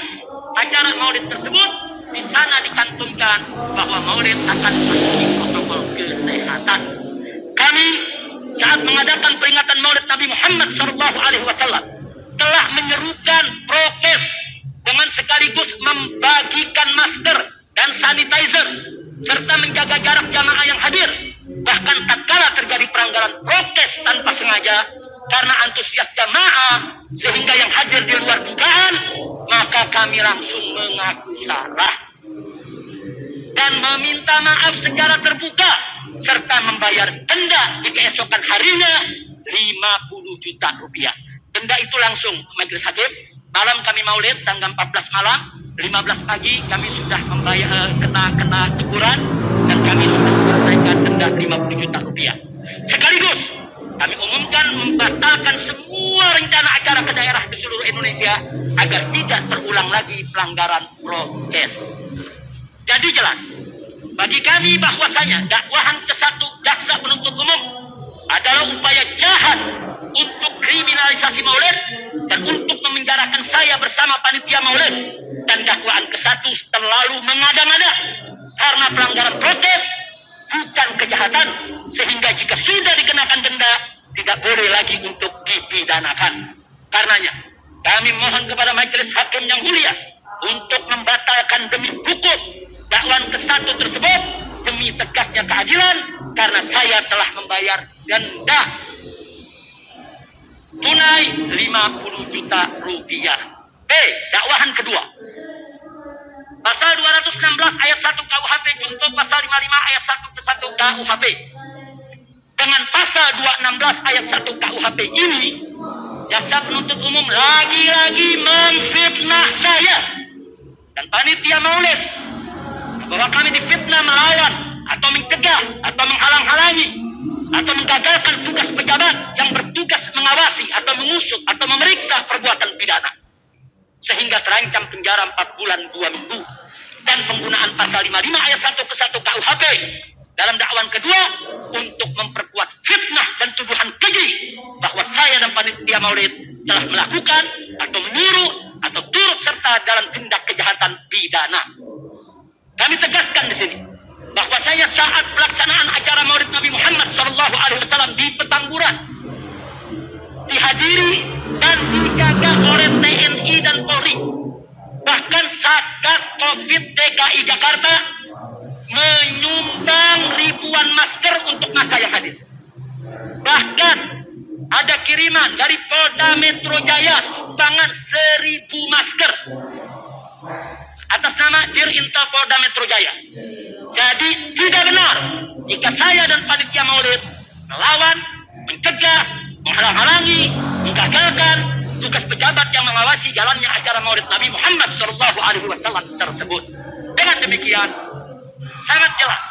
acara maulid tersebut, di sana dicantumkan bahwa maulid akan mengikuti protokol kesehatan. Kami saat mengadakan peringatan maulid Nabi Muhammad SAW telah menyerukan prokes dengan sekaligus membagikan masker dan sanitizer serta menjaga jarak jamaah yang hadir. Bahkan tatkala terjadi pelanggaran prokes tanpa sengaja karena antusias jamaah sehingga yang hadir di luar dugaan, maka kami langsung mengaku salah dan meminta maaf secara terbuka serta membayar denda di keesokan harinya 50 juta rupiah. Denda itu langsung majelis hakim. Malam kami maulid tanggal 14 malam, 15 pagi kami sudah membayar kena teguran dan kami sudah menyelesaikan denda 50 juta rupiah. Sekaligus kami umumkan membatalkan semua rencana acara ke daerah di seluruh Indonesia agar tidak terulang lagi pelanggaran prokes. Jadi jelas bagi kami bahwasanya dakwahan ke-1 jaksa penuntut umum adalah upaya jahat untuk kriminalisasi maulid dan untuk memenjarakan saya bersama panitia maulid. Dan dakwaan ke-1 terlalu mengada-ngada karena pelanggaran prokes bukan kejahatan, sehingga jika sudah dikenakan denda tidak boleh lagi untuk dipidanakan. Karenanya kami mohon kepada majelis hakim yang mulia untuk membatalkan demi hukum dakwaan ke-1 tersebut demi tegaknya keadilan, karena saya telah membayar denda tunai 50 juta rupiah. B. Dakwaan kedua pasal 216 ayat 1 KUHP junto pasal 55 ayat 1 ke 1 KUHP. Dengan pasal 216 ayat 1 KUHP ini, jaksa penuntut umum lagi-lagi memfitnah saya dan panitia maulid bahwa kami difitnah melawan atau mencegah atau menghalang-halangi atau menggagalkan tugas pejabat yang bertugas mengawasi atau mengusut atau memeriksa perbuatan pidana, sehingga terancam penjara 4 bulan 2 minggu. Dan penggunaan pasal 55 ayat 1 ke 1 KUHP dalam dakwaan kedua untuk memperkuat fitnah dan tuduhan keji bahwa saya dan panitia maulid telah melakukan atau menyuruh atau turut serta dalam tindak kejahatan pidana. D. Kami tegaskan di sini bahwasanya saat pelaksanaan acara Maulid Nabi Muhammad SAW di Petamburan dihadiri dan dijaga oleh TNI dan Polri. Bahkan Satgas Covid DKI Jakarta menyumbang ribuan masker untuk masa yang hadir. Bahkan ada kiriman dari Polda Metro Jaya sumbangan 1000 masker atas nama Dirintel Polda Metro Jaya. Jadi tidak benar jika saya dan panitia Maulid melawan, mencegah, menghalang-halangi, menggagalkan tugas pejabat yang mengawasi jalannya acara Maulid Nabi Muhammad SAW tersebut. Dengan demikian, sangat jelas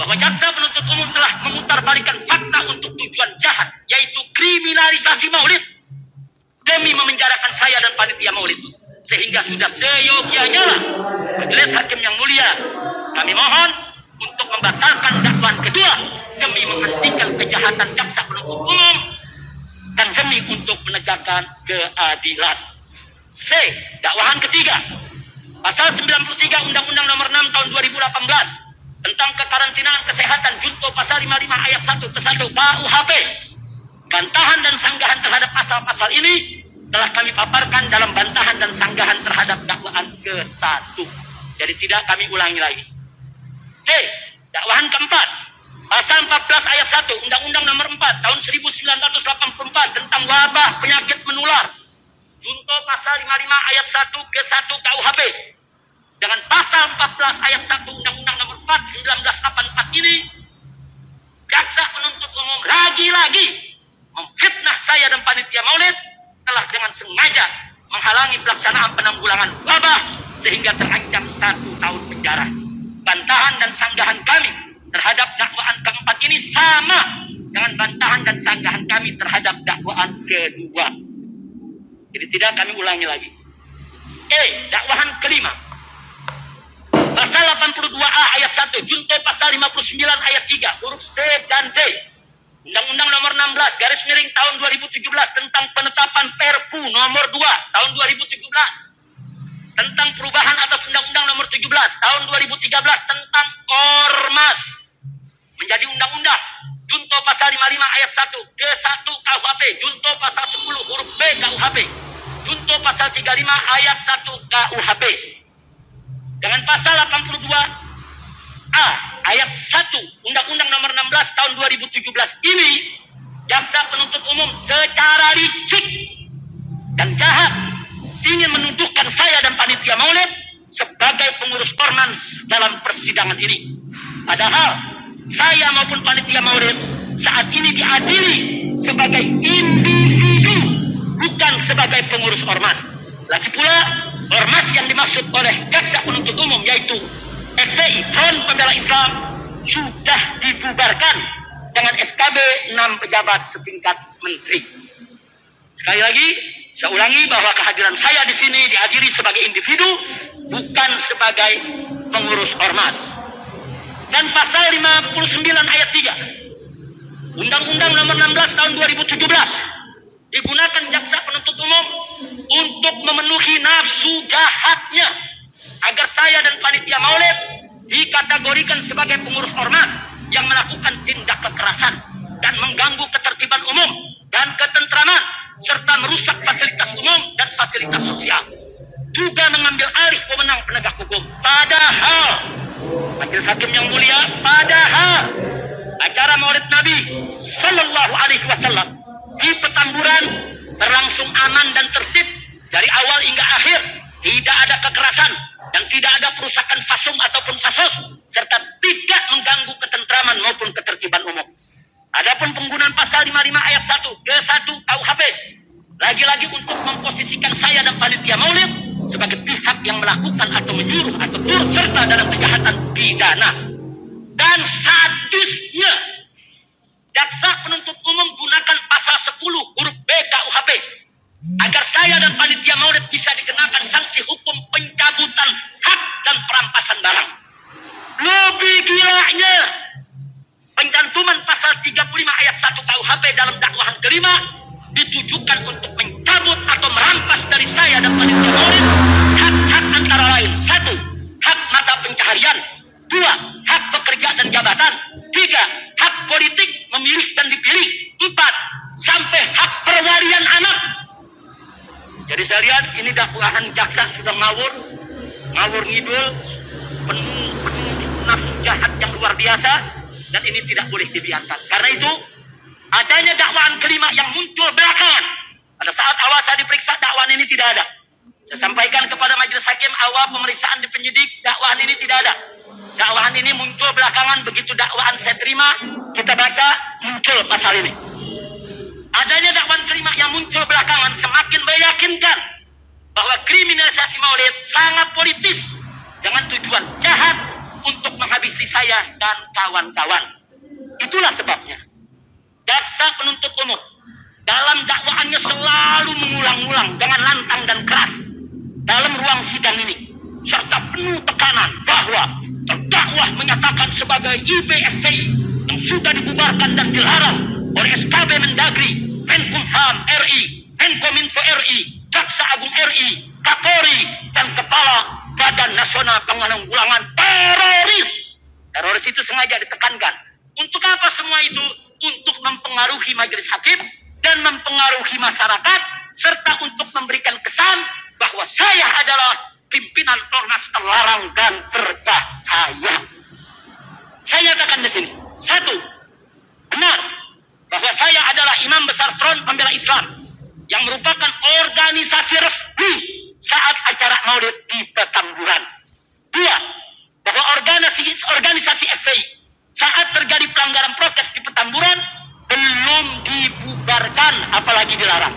bahwa jaksa penuntut umum telah memutarbalikkan fakta untuk tujuan jahat, yaitu kriminalisasi Maulid demi memenjarakan saya dan panitia Maulid. Sehingga sudah seyogianya Majelis Hakim yang mulia, kami mohon untuk membatalkan dakwaan kedua demi menghentikan kejahatan jaksa penuntut umum dan demi untuk menegakkan keadilan. C. Dakwaan ketiga Pasal 93 Undang-Undang Nomor 6 Tahun 2018 tentang kekarantinaan kesehatan junto Pasal 55 Ayat 1 Kesal KUHP. Bantahan dan sanggahan terhadap pasal-pasal ini telah kami paparkan dalam bantahan dan sanggahan terhadap dakwaan ke-1. Jadi tidak kami ulangi lagi. D. Dakwaan ke-4. Pasal 14 ayat 1 Undang-Undang Nomor 4 Tahun 1984 tentang wabah penyakit menular. Junto pasal 55 ayat 1 ke-1 KUHP. Dengan pasal 14 ayat 1 Undang-Undang Nomor 4 1984 ini, jaksa penuntut umum lagi-lagi memfitnah saya dan panitia Maulid telah dengan sengaja menghalangi pelaksanaan penanggulangan wabah sehingga terancam 1 tahun penjara. Bantahan dan sanggahan kami terhadap dakwaan keempat ini sama dengan bantahan dan sanggahan kami terhadap dakwaan kedua. Jadi tidak kami ulangi lagi. Dakwaan kelima. Pasal 82A ayat 1 junto pasal 59 ayat 3 huruf C dan D Undang-Undang Nomor 16 garis miring Tahun 2017 tentang penetapan Perpu Nomor 2 Tahun 2017 tentang perubahan atas Undang-Undang Nomor 17 Tahun 2013 tentang Ormas menjadi undang-undang junto pasal 55 ayat 1 ke 1 KUHP, junto pasal 10 huruf B KUHP, junto pasal 35 ayat 1 KUHP dengan pasal 82 A ayat 1 Undang-Undang Nomor 16 Tahun 2017 ini, jaksa penuntut umum secara licik dan jahat ingin menuduhkan saya dan panitia Maulid sebagai pengurus ormas dalam persidangan ini. Padahal saya maupun panitia Maulid saat ini diadili sebagai individu, bukan sebagai pengurus ormas. Lagi pula ormas yang dimaksud oleh jaksa penuntut umum yaitu FPI Front Pembela Islam sudah dibubarkan dengan SKB 6 pejabat setingkat menteri. Sekali lagi, saya ulangi bahwa kehadiran saya di sini dihadiri sebagai individu, bukan sebagai pengurus ormas. Dan pasal 59 ayat 3, Undang-Undang Nomor 16 Tahun 2017 digunakan jaksa penuntut umum untuk memenuhi nafsu jahatnya agar saya dan panitia Maulid dikategorikan sebagai pengurus ormas yang melakukan tindak kekerasan dan mengganggu ketertiban umum dan ketentraman serta merusak fasilitas umum dan fasilitas sosial, juga mengambil alih pemenang penegak hukum. Padahal Majelis Hakim yang mulia, padahal acara Maulid Nabi Shallallahu Alaihi Wasallam di Petamburan berlangsung aman dan tertib dari awal hingga akhir, tidak ada kekerasan dan tidak ada perusakan fasum ataupun fasos, serta tidak mengganggu ketentraman maupun ketertiban umum. Adapun penggunaan pasal 55 ayat 1 ke 1 KUHP lagi-lagi untuk memposisikan saya dan panitia Maulid sebagai pihak yang melakukan atau menyuruh atau turut serta dalam kejahatan pidana. Dan sadisnya, jaksa penuntut umum gunakan pasal 10 huruf B KUHP agar saya dan panitia Maulid bisa dikenakan sanksi hukum pencabutan hak dan perampasan barang. Lebih gilanya, pencantuman pasal 35 ayat 1 KUHP dalam dakwaan kelima ditujukan untuk mencabut atau merampas dari saya dan panitia Maulid hak-hak antara lain: 1. Hak mata pencaharian. harian. 2. Hak bekerja dan jabatan. 3. Hak politik memilih dan dipilih. 4. Sampai hak perwalian anak. Jadi saya lihat ini dakwaan jaksa sudah ngawur ngidul, penuh nafsu jahat yang luar biasa, dan ini tidak boleh dibiarkan. Karena itu adanya dakwaan kelima yang muncul belakangan. Pada saat awal saya diperiksa dakwaan ini tidak ada. Saya sampaikan kepada majelis hakim awal pemeriksaan di penyidik dakwaan ini tidak ada. Dakwaan ini muncul belakangan, begitu dakwaan saya terima, kita baca, muncul pasal ini. Adanya dakwaan kelima yang muncul belakangan semakin meyakinkan bahwa kriminalisasi maulid sangat politis dengan tujuan jahat untuk menghabisi saya dan kawan-kawan. Itulah sebabnya jaksa penuntut umum dalam dakwaannya selalu mengulang-ulang dengan lantang dan keras dalam ruang sidang ini, serta penuh tekanan bahwa terdakwa menyatakan sebagai IBFPI yang sudah dibubarkan dan dilarang oleh SKB Mendagri, Menkumham RI, Menkominfo RI, Jaksa Agung RI, Kapolri, dan Kepala Badan Nasional Penanggulangan Teroris. Teroris itu sengaja ditekankan. Untuk apa semua itu? Untuk mempengaruhi majelis hakim dan mempengaruhi masyarakat, serta untuk memberikan kesan bahwa saya adalah pimpinan ormas terlarang dan berbahaya. Saya nyatakan di sini, 1, benar bahwa saya adalah imam besar Front Pembela Islam yang merupakan organisasi resmi saat acara Maulid di Petamburan. 2, bahwa organisasi FPI saat terjadi pelanggaran prokes di Petamburan belum dibubarkan apalagi dilarang.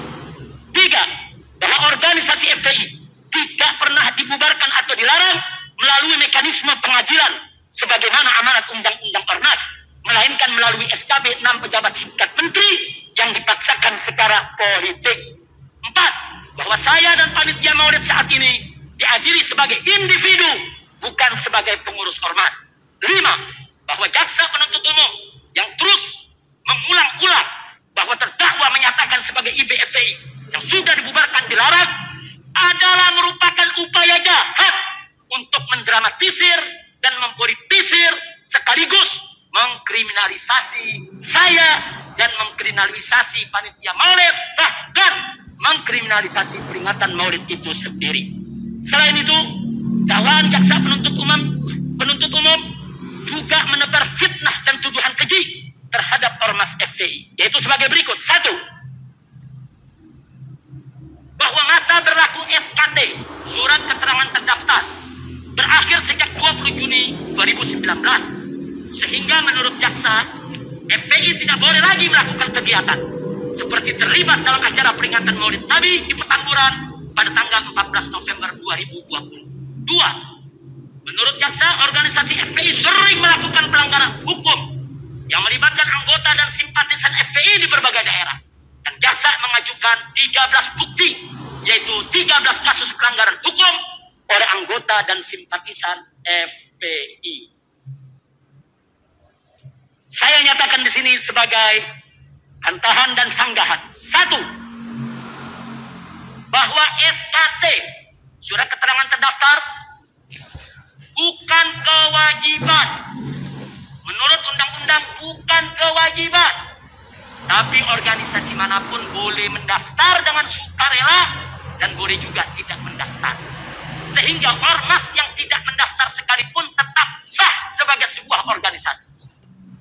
3, bahwa organisasi FPI tidak pernah dibubarkan atau dilarang melalui mekanisme pengadilan sebagaimana amanat undang-undang Ormas, melainkan melalui SKB 6 pejabat singkat menteri yang dipaksakan secara politik. 4, bahwa saya dan panitia maulid saat ini diadili sebagai individu, bukan sebagai pengurus Ormas. 5, bahwa jaksa penuntut umum yang terus mengulang-ulang bahwa terdakwa menyatakan sebagai IBFPI yang sudah dibubarkan dilarang adalah merupakan upaya jahat untuk mendramatisir dan mempolitisir sekaligus mengkriminalisasi saya dan mengkriminalisasi panitia maulid, bahkan mengkriminalisasi peringatan maulid itu sendiri. Selain itu, dakwaan jaksa penuntut umum juga menebar fitnah dan tuduhan keji terhadap ormas FPI, yaitu sebagai berikut. 1, bahwa masa berlaku SKT surat keterangan terdaftar berakhir sejak 20 Juni 2019 sehingga menurut jaksa FPI tidak boleh lagi melakukan kegiatan seperti terlibat dalam acara peringatan Maulid Nabi di Petamburan pada tanggal 14 November 2020. 2, menurut jaksa organisasi FPI sering melakukan pelanggaran hukum yang melibatkan anggota dan simpatisan FPI di berbagai daerah. Dan jaksa mengajukan 13 bukti, yaitu 13 kasus pelanggaran hukum oleh anggota dan simpatisan FPI. Saya nyatakan di sini sebagai bantahan dan sanggahan. 1, bahwa SKT surat keterangan terdaftar bukan kewajiban. Menurut undang-undang bukan kewajiban. Tapi organisasi manapun boleh mendaftar dengan sukarela dan boleh juga tidak mendaftar. Sehingga ormas yang tidak mendaftar sekalipun tetap sah sebagai sebuah organisasi.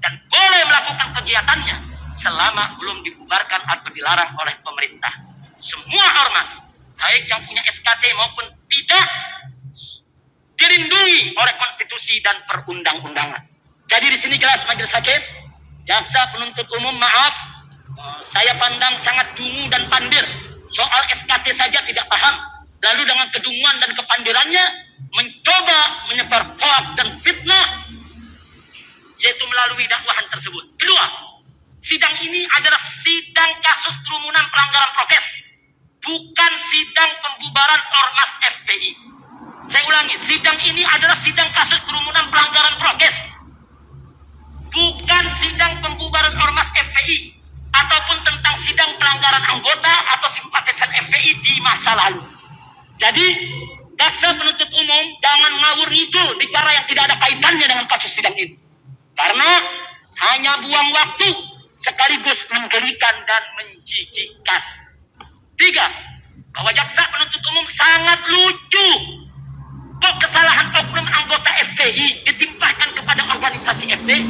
Dan boleh melakukan kegiatannya selama belum dibubarkan atau dilarang oleh pemerintah. Semua ormas, baik yang punya SKT maupun tidak, dilindungi oleh konstitusi dan perundang-undangan. Jadi di sini jelas majelis hakim, jaksa penuntut umum, maaf, saya pandang sangat dungu dan pandir. Soal SKT saja tidak paham, lalu dengan kedunguan dan kepandirannya mencoba menyebar hoaks dan fitnah, yaitu melalui dakwaan tersebut. 2, sidang ini adalah sidang kasus kerumunan pelanggaran prokes, bukan sidang pembubaran ormas FPI. Saya ulangi, sidang ini adalah sidang kasus kerumunan pelanggaran prokes, bukan sidang pembubaran ormas FPI ataupun tentang sidang pelanggaran anggota atau simpatisan FPI di masa lalu. Jadi, jaksa penuntut umum jangan ngawur. ngawur itu bicara yang tidak ada kaitannya dengan kasus sidang ini. Karena hanya buang waktu sekaligus menggelikan dan menjijikkan. 3. Bahwa jaksa penuntut umum sangat lucu. Kok kesalahan oknum anggota FPI ditimpahkan kepada organisasi FPI?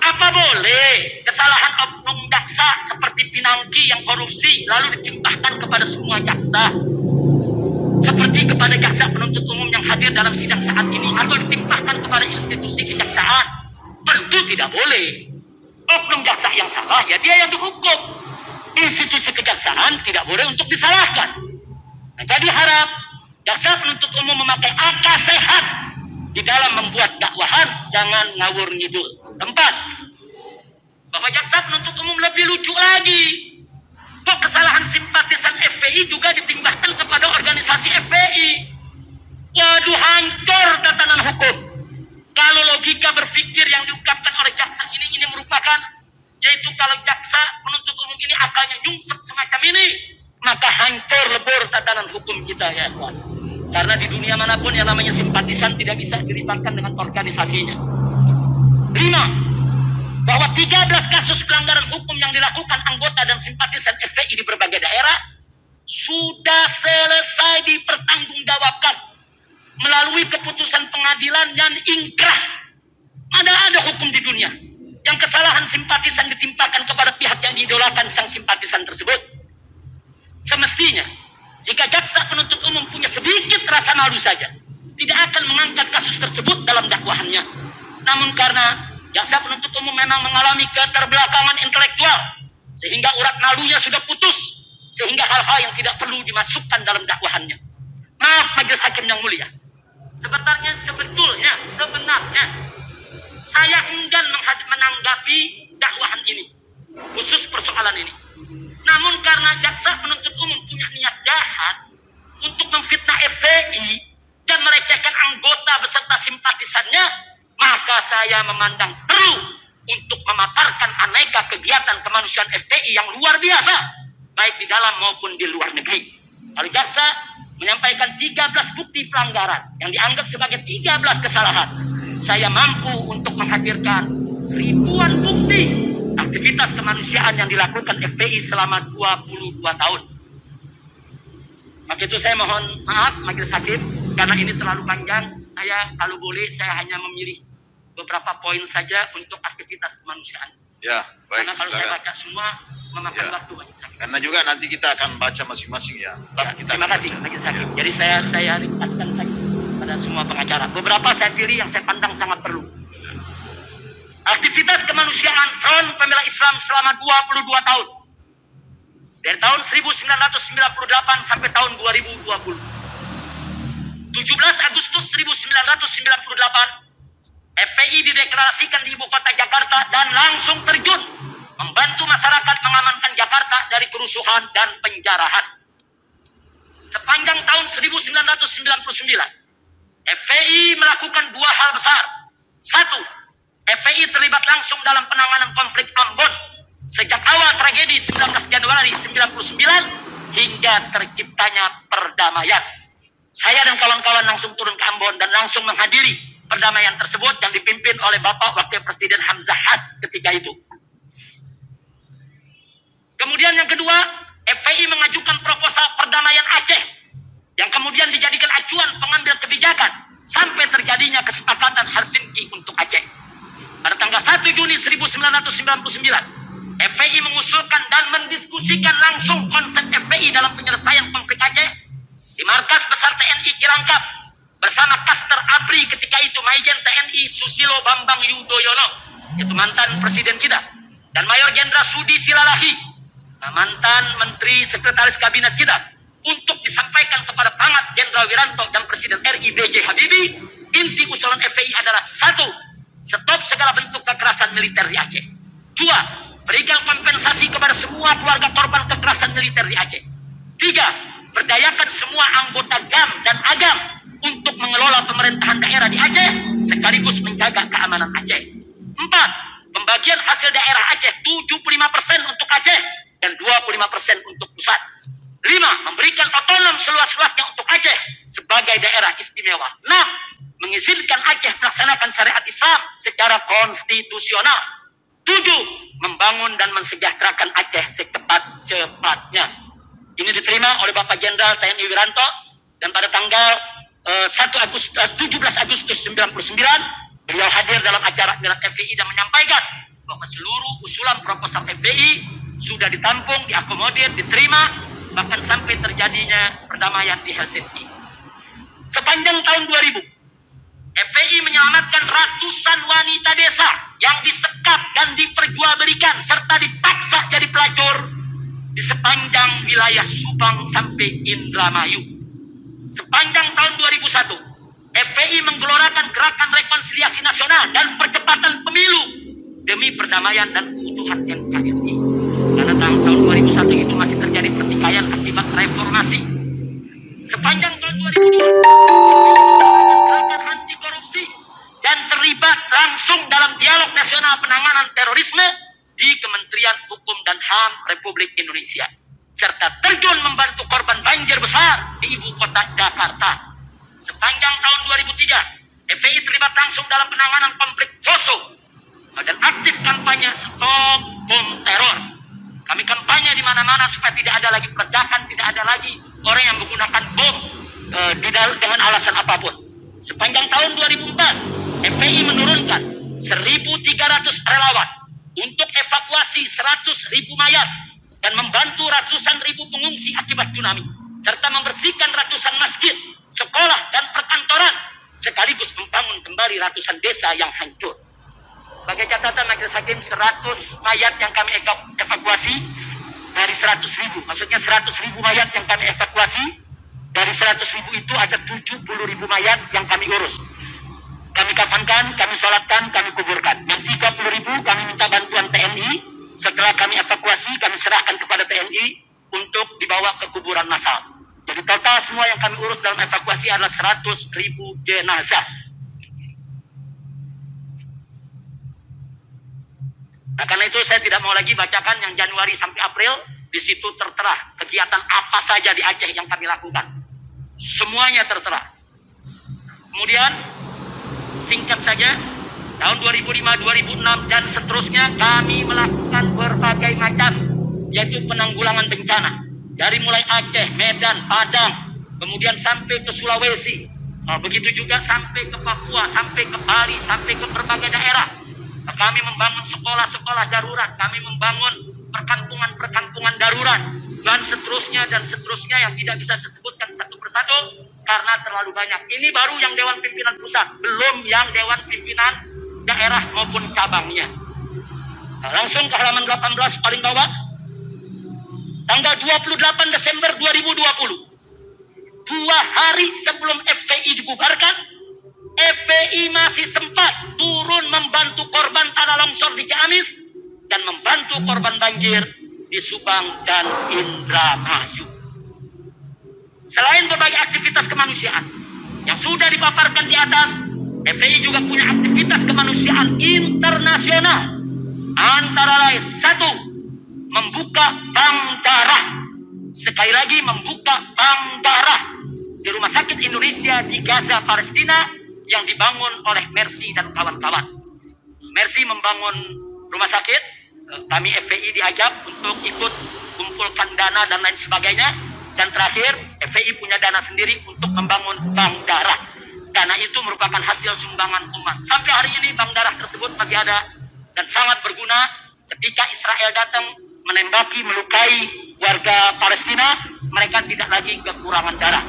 Apa boleh kesalahan oknum jaksa seperti Pinangki yang korupsi lalu ditimpahkan kepada semua jaksa? Seperti kepada jaksa penuntut umum yang hadir dalam sidang saat ini atau ditimpahkan kepada institusi kejaksaan? Tentu tidak boleh. Oknum jaksa yang salah ya dia yang dihukum. Institusi kejaksaan tidak boleh untuk disalahkan. Nah, jadi harap jaksa penuntut umum memakai akal sehat di dalam membuat dakwahan, jangan ngawur ngidul. 4. Bahwa jaksa penuntut umum lebih lucu lagi. Kok kesalahan simpatisan FPI juga ditimbahkan kepada organisasi FPI? Waduh, hancur tatanan hukum. Kalau logika berpikir yang diungkapkan oleh jaksa ini merupakan, yaitu kalau jaksa penuntut umum ini akalnya nyungsep semacam ini, maka hancur lebur tatanan hukum kita ya kawan. Karena di dunia manapun yang namanya simpatisan tidak bisa dilibatkan dengan organisasinya. 5. Bahwa 13 kasus pelanggaran hukum yang dilakukan anggota dan simpatisan FPI di berbagai daerah sudah selesai dipertanggungjawabkan melalui keputusan pengadilan yang ingkrah. Ada hukum di dunia yang kesalahan simpatisan ditimpakan kepada pihak yang diidolakan sang simpatisan tersebut. Semestinya jika jaksa penuntut umum punya sedikit rasa malu saja, tidak akan mengangkat kasus tersebut dalam dakwaannya. Namun karena jaksa penuntut umum memang mengalami keterbelakangan intelektual, sehingga urat nalunya sudah putus, sehingga hal-hal yang tidak perlu dimasukkan dalam dakwaannya. Maaf majelis hakim yang mulia, sebenarnya saya enggan menanggapi dakwaan ini, khusus persoalan ini. Namun karena jaksa penuntut umum punya niat jahat untuk memfitnah FPI dan melecehkan anggota beserta simpatisannya, maka saya memandang perlu untuk memaparkan aneka kegiatan kemanusiaan FPI yang luar biasa, baik di dalam maupun di luar negeri. Kalau jaksa menyampaikan 13 bukti pelanggaran yang dianggap sebagai 13 kesalahan, saya mampu untuk menghadirkan ribuan bukti aktivitas kemanusiaan yang dilakukan FPI selama 22 tahun. Maka itu saya mohon maaf majelis hakim, karena ini terlalu panjang. Saya kalau boleh saya hanya memilih beberapa poin saja untuk aktivitas kemanusiaan. Ya, baik. Karena kalau saya baca semua memakan waktu banyak. Karena juga nanti kita akan baca masing-masing ya. Terima kasih majelis hakim. Jadi saya ringkaskan saja pada semua pengacara. Beberapa saya pilih yang saya pandang sangat perlu. Aktivitas kemanusiaan Front Pembela Islam selama 22 tahun. Dari tahun 1998 sampai tahun 2020. 17 Agustus 1998, FPI dideklarasikan di ibu kota Jakarta dan langsung terjun membantu masyarakat mengamankan Jakarta dari kerusuhan dan penjarahan. Sepanjang tahun 1999, FPI melakukan 2 hal besar. 1. FPI terlibat langsung dalam penanganan konflik Ambon sejak awal tragedi 19 Januari 1999 hingga terciptanya perdamaian. Saya dan kawan-kawan langsung turun ke Ambon dan langsung menghadiri perdamaian tersebut yang dipimpin oleh Bapak Wakil Presiden Hamzah Has ketika itu. Kemudian yang kedua, FPI mengajukan proposal perdamaian Aceh yang kemudian dijadikan acuan pengambil kebijakan sampai terjadinya kesepakatan Helsinki untuk Aceh. Pada tanggal 1 Juni 1999, FPI mengusulkan dan mendiskusikan langsung konsep FPI dalam penyelesaian konflik Aceh di markas besar TNI Cilangkap bersama Kaster APRI ketika itu Maijen TNI Susilo Bambang Yudhoyono, yaitu mantan presiden kita, dan Mayor Jenderal Sudi Silalahi, mantan menteri sekretaris kabinet kita, untuk disampaikan kepada Pangat Jenderal Wiranto dan Presiden RI B.J. Habibie. Inti usulan FPI adalah 1. Stop segala bentuk kekerasan militer di Aceh. 2. Berikan kompensasi kepada semua keluarga korban kekerasan militer di Aceh. 3. Berdayakan semua anggota GAM dan AGAM untuk mengelola pemerintahan daerah di Aceh sekaligus menjaga keamanan Aceh. 4. Pembagian hasil daerah Aceh 75% untuk Aceh dan 25% untuk pusat. 5. Memberikan otonom seluas-luasnya untuk Aceh sebagai daerah istimewa. Nah, mengizinkan Aceh melaksanakan syariat Islam secara konstitusional. 7, membangun dan mensejahterakan Aceh secepat-cepatnya. Ini diterima oleh Bapak Jenderal TNI Wiranto dan pada tanggal 17 Agustus 1999 beliau hadir dalam acara milad FPI dan menyampaikan bahwa seluruh usulan proposal FPI sudah ditampung, diakomodir, diterima, bahkan sampai terjadinya perdamaian di Helsinki. Sepanjang tahun 2000, FPI menyelamatkan ratusan wanita desa yang disekap dan diperjualbelikan serta dipaksa jadi pelacur di sepanjang wilayah Subang sampai Indramayu. Sepanjang tahun 2001, FPI menggelorakan gerakan rekonsiliasi nasional dan percepatan pemilu demi perdamaian dan keutuhan NKRI. Karena tahun 2001 itu masih terjadi pertikaian akibat reformasi. Sepanjang tahun 2002, gerakan anti korupsi dan terlibat langsung dalam dialog nasional penanganan terorisme di Kementerian Hukum dan HAM Republik Indonesia, serta terjun membantu korban banjir besar di ibu kota Jakarta. Sepanjang tahun 2003, FPI terlibat langsung dalam penanganan konflik poso dan aktif kampanye stop bom teror. Kami kampanye di mana-mana supaya tidak ada lagi peledakan, tidak ada lagi orang yang menggunakan bom dengan alasan apapun. Sepanjang tahun 2004, FPI menurunkan 1.300 relawan untuk evakuasi 100.000 mayat dan membantu ratusan ribu pengungsi akibat tsunami, serta membersihkan ratusan masjid, sekolah, dan perkantoran, sekaligus membangun kembali ratusan desa yang hancur. Sebagai catatan Majelis Hakim, 100 mayat yang kami evakuasi dari 100.000, maksudnya 100.000 mayat yang kami evakuasi, dari 100.000 itu ada 70.000 mayat yang kami urus. Kami kafankan, kami sholatkan, kami kuburkan. Dan 30.000 kami minta bantuan TNI. Setelah kami evakuasi, kami serahkan kepada TNI untuk dibawa ke kuburan massal. Jadi total semua yang kami urus dalam evakuasi adalah 100.000 jenazah. Nah, karena itu saya tidak mau lagi bacakan yang Januari sampai April. Di situ tertera kegiatan apa saja di Aceh yang kami lakukan. Semuanya tertera. Kemudian singkat saja, tahun 2005, 2006, dan seterusnya kami melakukan berbagai macam, yaitu penanggulangan bencana. Dari mulai Aceh, Medan, Padang, kemudian sampai ke Sulawesi. Nah, begitu juga sampai ke Papua, sampai ke Bali, sampai ke berbagai daerah. Nah, kami membangun sekolah-sekolah darurat, kami membangun perkampungan-perkampungan darurat, dan seterusnya yang tidak bisa saya sebutkan satu persatu karena terlalu banyak. Ini baru yang Dewan Pimpinan Pusat, belum yang Dewan Pimpinan daerah maupun cabangnya. Nah, langsung ke halaman 18 paling bawah. Tanggal 28 Desember 2020, 2 hari sebelum FPI dibubarkan, FPI masih sempat turun membantu korban tanah longsor di Ciamis dan membantu korban banjir di Subang dan Indramayu. Selain berbagai aktivitas kemanusiaan yang sudah dipaparkan di atas, FPI juga punya aktivitas kemanusiaan internasional, antara lain 1, membuka bank darah. Sekali lagi, membuka bank darah di Rumah Sakit Indonesia di Gaza, Palestina, yang dibangun oleh Mercy dan kawan-kawan. Mercy membangun rumah sakit, kami FPI diajak untuk ikut kumpulkan dana dan lain sebagainya. Dan terakhir, FPI punya dana sendiri untuk membangun bank darah. Dana itu merupakan hasil sumbangan umat. Sampai hari ini bank darah tersebut masih ada dan sangat berguna ketika Israel datang menembaki, melukai warga Palestina, mereka tidak lagi kekurangan darah.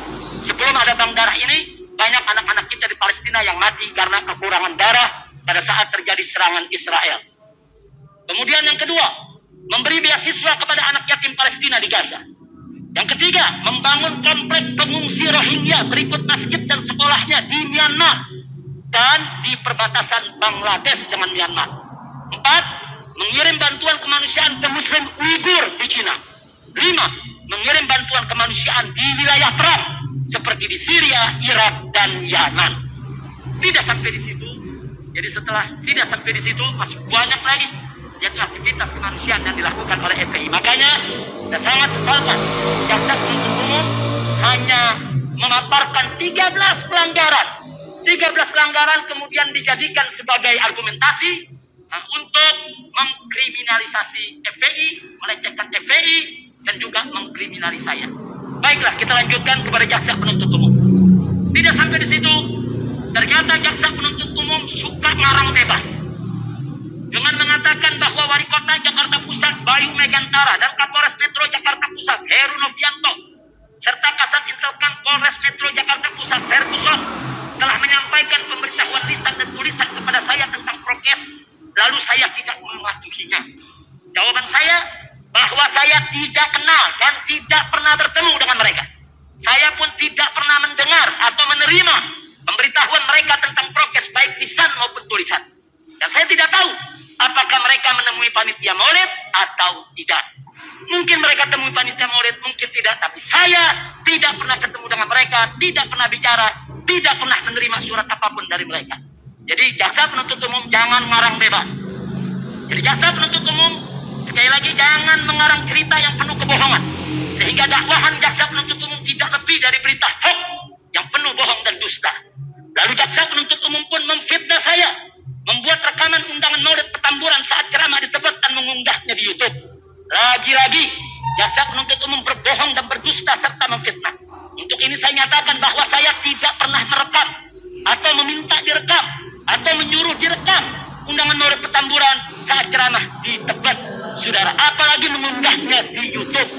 Sebelum ada bank darah ini, banyak anak-anak kita di Palestina yang mati karena kekurangan darah pada saat terjadi serangan Israel. Kemudian yang kedua, memberi beasiswa kepada anak yatim Palestina di Gaza. Yang ketiga, membangun komplek pengungsi Rohingya berikut masjid dan sekolahnya di Myanmar dan di perbatasan Bangladesh dengan Myanmar. 4, mengirim bantuan kemanusiaan ke Muslim Uighur di China. 5, mengirim bantuan kemanusiaan di wilayah perang seperti di Syria, Irak, dan Yaman. Tidak sampai di situ. Jadi setelah tidak sampai di situ, masih banyak lagi, yaitu aktivitas kemanusiaan yang dilakukan oleh FPI. Makanya, saya sangat sesalkan jaksa penuntut umum hanya memaparkan 13 pelanggaran kemudian dijadikan sebagai argumentasi untuk mengkriminalisasi FPI, melecehkan FPI, dan juga mengkriminalisasi. Baiklah, kita lanjutkan kepada jaksa penuntut umum. Tidak sampai di situ, ternyata jaksa penuntut umum suka ngarang bebas dengan mengatakan bahwa Wali Kota Jakarta Pusat Bayu Megantara dan Kapolres Metro Jakarta Pusat Heru Novianto serta Kasat Intelkam Polres Metro Jakarta Pusat Ferguson telah menyampaikan pemberitahuan lisan dan tulisan kepada saya tentang prokes, lalu saya tidak mematuhinya. Jawaban saya bahwa saya tidak kenal dan tidak pernah bertemu dengan mereka. Saya pun tidak pernah mendengar atau menerima pemberitahuan mereka tentang prokes baik lisan maupun tulisan. Dan saya tidak tahu apakah mereka menemui panitia maulid atau tidak. Mungkin mereka temui panitia maulid, mungkin tidak. Tapi saya tidak pernah ketemu dengan mereka, tidak pernah bicara, tidak pernah menerima surat apapun dari mereka. Jadi jaksa penuntut umum jangan mengarang bebas. Jadi jaksa penuntut umum sekali lagi jangan mengarang cerita yang penuh kebohongan, sehingga dakwahan jaksa penuntut umum tidak lebih dari berita hoax yang penuh bohong dan dusta. Lalu jaksa penuntut umum pun memfitnah saya, membuat rekaman undangan maulid Petamburan saat ceramah di Tebet dan mengunggahnya di YouTube. Lagi-lagi jaksa penuntut umum berbohong dan berdusta serta memfitnah. Untuk ini saya nyatakan bahwa saya tidak pernah merekam atau meminta direkam atau menyuruh direkam undangan maulid Petamburan saat ceramah di Tebet, saudara, apalagi mengunggahnya di YouTube.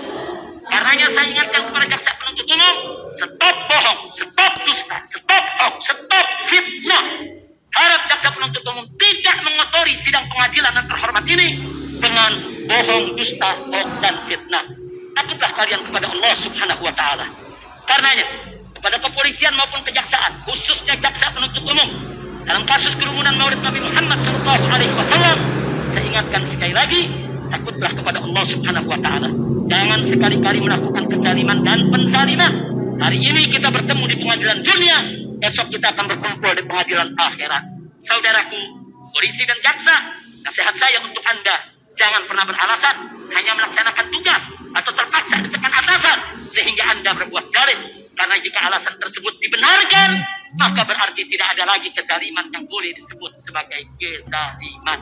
Karenanya saya ingatkan kepada jaksa penuntut umum, stop bohong, stop dusta, stop hoax, stop fitnah. Harap jaksa penuntut umum tidak mengotori sidang pengadilan yang terhormat ini dengan bohong, dusta, hoax, dan fitnah. Takutlah kalian kepada Allah Subhanahu wa Ta'ala. Karenanya kepada kepolisian maupun kejaksaan, khususnya jaksa penuntut umum, dalam kasus kerumunan maulid Nabi Muhammad SAW, saya ingatkan sekali lagi, takutlah kepada Allah Subhanahu wa Ta'ala. Jangan sekali-kali melakukan kezaliman dan penzaliman. Hari ini kita bertemu di pengadilan dunia, esok kita akan berkumpul di pengadilan akhirat. Saudaraku, polisi dan jaksa, nasihat saya untuk Anda, jangan pernah beralasan hanya melaksanakan tugas atau terpaksa ditekan atasan sehingga Anda berbuat zalim. Karena jika alasan tersebut dibenarkan, maka berarti tidak ada lagi kezaliman yang boleh disebut sebagai kezaliman.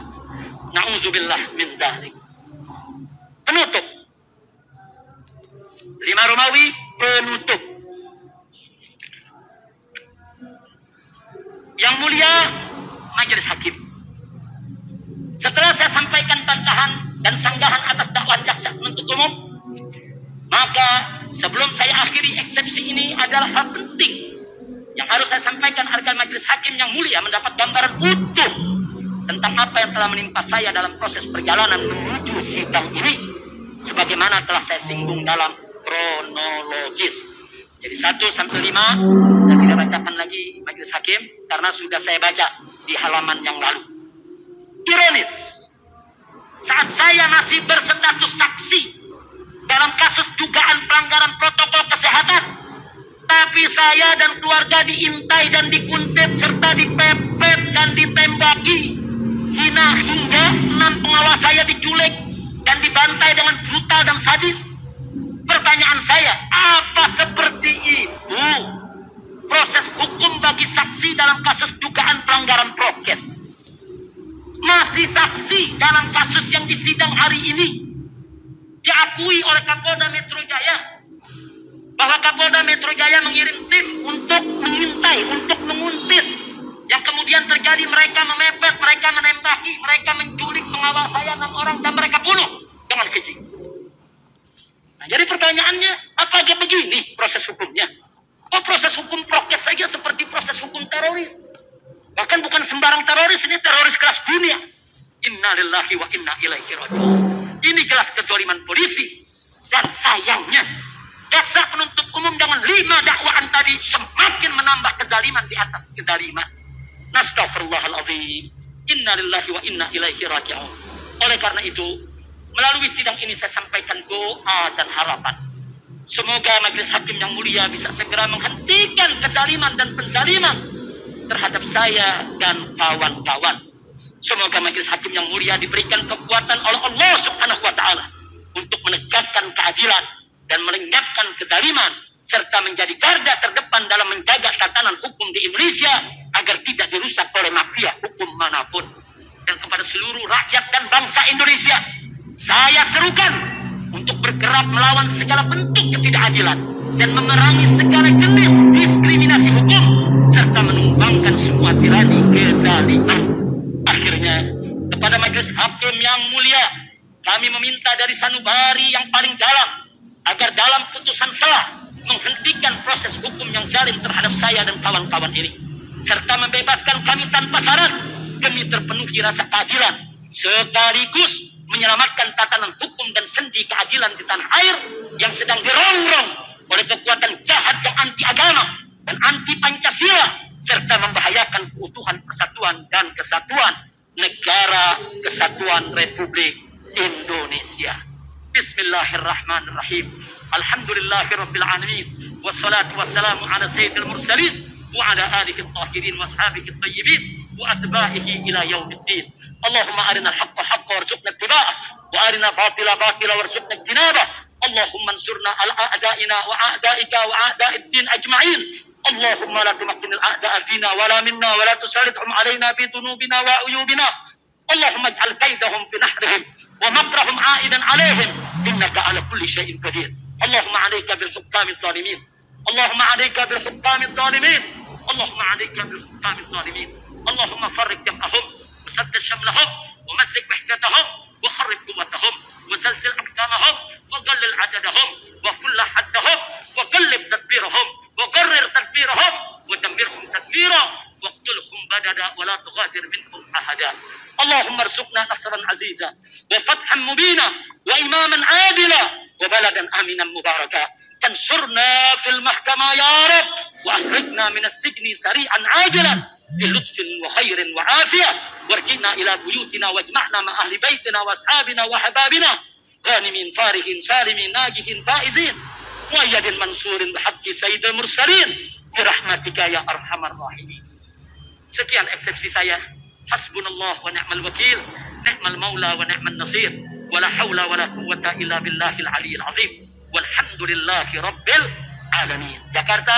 Na'udzubillah min dzalik. Penutup. 5 Romawi, penutup. Yang mulia majelis hakim, setelah saya sampaikan bantahan dan sanggahan atas dakwaan jaksa penuntut umum, maka sebelum saya akhiri eksepsi ini adalah hal penting yang harus saya sampaikan agar majelis hakim yang mulia mendapat gambaran utuh tentang apa yang telah menimpa saya dalam proses perjalanan menuju sidang ini, sebagaimana telah saya singgung dalam kronologis. Jadi 1 sampai 5 saya tidak bacakan lagi majelis hakim karena sudah saya baca di halaman yang lalu. Ironis, saat saya masih berstatus saksi dalam kasus dugaan pelanggaran protokol kesehatan, tapi saya dan keluarga diintai dan dikuntit serta dipepet dan ditembaki, hina hingga 6 pengawas saya diculik dan dibantai dengan brutal dan sadis. Pertanyaan saya, apa seperti itu proses hukum bagi saksi dalam kasus dugaan pelanggaran prokes? Masih saksi dalam kasus yang disidang hari ini, diakui oleh Kapolda Metro Jaya bahwa Kapolda Metro Jaya mengirim tim untuk mengintai, untuk menguntit, yang kemudian terjadi mereka memepet, mereka menembaki, mereka menculik pengawal saya 6 orang dan mereka bunuh dengan keji. Nah, jadi pertanyaannya, apakah begini proses hukumnya? Oh, proses hukum prokes saja seperti proses hukum teroris. Bahkan bukan sembarang teroris, ini teroris kelas dunia. Innalillahi wa inna ilaihi raji'un. Ini jelas kezaliman polisi. Dan sayangnya, jaksa penuntut umum dengan 5 dakwaan tadi semakin menambah kezaliman di atas kezaliman. Nastaghfirullahaladzim. Innalillahi wa inna ilaihi raji'un. Oleh karena itu, melalui sidang ini saya sampaikan doa dan harapan. Semoga majelis hakim yang mulia bisa segera menghentikan kezaliman dan penzaliman terhadap saya dan kawan-kawan. Semoga majelis hakim yang mulia diberikan kekuatan oleh Allah Subhanahu wa Ta'ala untuk menegakkan keadilan dan melenyapkan kezaliman serta menjadi garda terdepan berperan dalam menjaga tatanan hukum di Indonesia agar tidak dirusak oleh mafia hukum manapun. Dan kepada seluruh rakyat dan bangsa Indonesia, saya serukan untuk bergerak melawan segala bentuk ketidakadilan dan memerangi segala jenis diskriminasi hukum serta menumbangkan semua tirani kezaliman. Akhirnya, kepada Majelis Hakim yang mulia, kami meminta dari sanubari yang paling dalam agar dalam putusan sela menghentikan proses hukum yang zalim terhadap saya dan kawan-kawan ini, serta membebaskan kami tanpa syarat demi terpenuhi rasa keadilan, sekaligus menyelamatkan tatanan hukum dan sendi keadilan di tanah air yang sedang dirongrong oleh kekuatan jahat yang anti agama dan anti Pancasila, serta membahayakan keutuhan persatuan dan kesatuan negara kesatuan Republik Indonesia. Bismillahirrahmanirrahim. Alhamdulillahirabbil alamin. Wassalatu wassalamu ala sayyidil mursalin wa ala alihi at-tahirin wa ashabihi at-tayyibin wa atba'ihi ila yaumiddin. Allahumma arinal haqqa haqqan warzuqna ittiba'ah wa arinal batila batila warzuqna ijtinabah. Allahumma ansurna ala a'da'ina wa a'da'ika wa a'da'iddin ajma'in. Allahumma la tumakkinil a'da'a fina wa la minna wa la tusallithum alaina bi dhunubina wa 'uyubina. Allahumma ij'al kaidahum fi nahrihim wa makrahum a'idan 'alaihim innaka 'ala kulli syai'in qadir. اللهم عليك بالحكام الظالمين اللهم عليك بالحكام الظالمين اللهم عليك بالحكام الظالمين اللهم فرق جمعهم وسدد شملهم ومسك وحدتهم وخرب قوتهم وزلزل أقدامهم وقلل عددهم وكل حدهم وقلب تدبيرهم وقرر تدبيرهم ودمرهم تدميرا واقتلهم بددا ولا تغادر منهم أحدا اللهم ارزقنا نصرا عزيزا وفتحا مبينا وإماما عادلا وبلدا آمنا مباركا تنصرنا في المحكمة يا رب وأخرجنا من السجن سريعا عاجلا في لطف وخير وعافية وارجعنا إلى بيوتنا واجمعنا مع أهل بيتنا وأصحابنا وحبابنا غانمين فارحين سالمين ناجحين فائزين مؤيد منصور بحق سيد المرسلين برحمتك يا أرحم الراحمين. Sekian eksepsi saya. Hasbunallah wa ni'mal wakil, ni'mal maula wa ni'man nasir. ولا حول ولا قوة إلا بالله العلي العظيم والحمد لله رب العالمين. Jakarta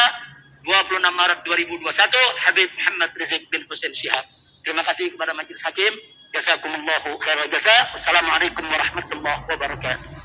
26 Maret 2021 Habib Muhammad Rizik bin Hussein Syihab. Terima kasih kepada Majelis Hakim. Jazakumullahu khairan jazaa. Wassalamualaikum warahmatullahi wabarakatuh.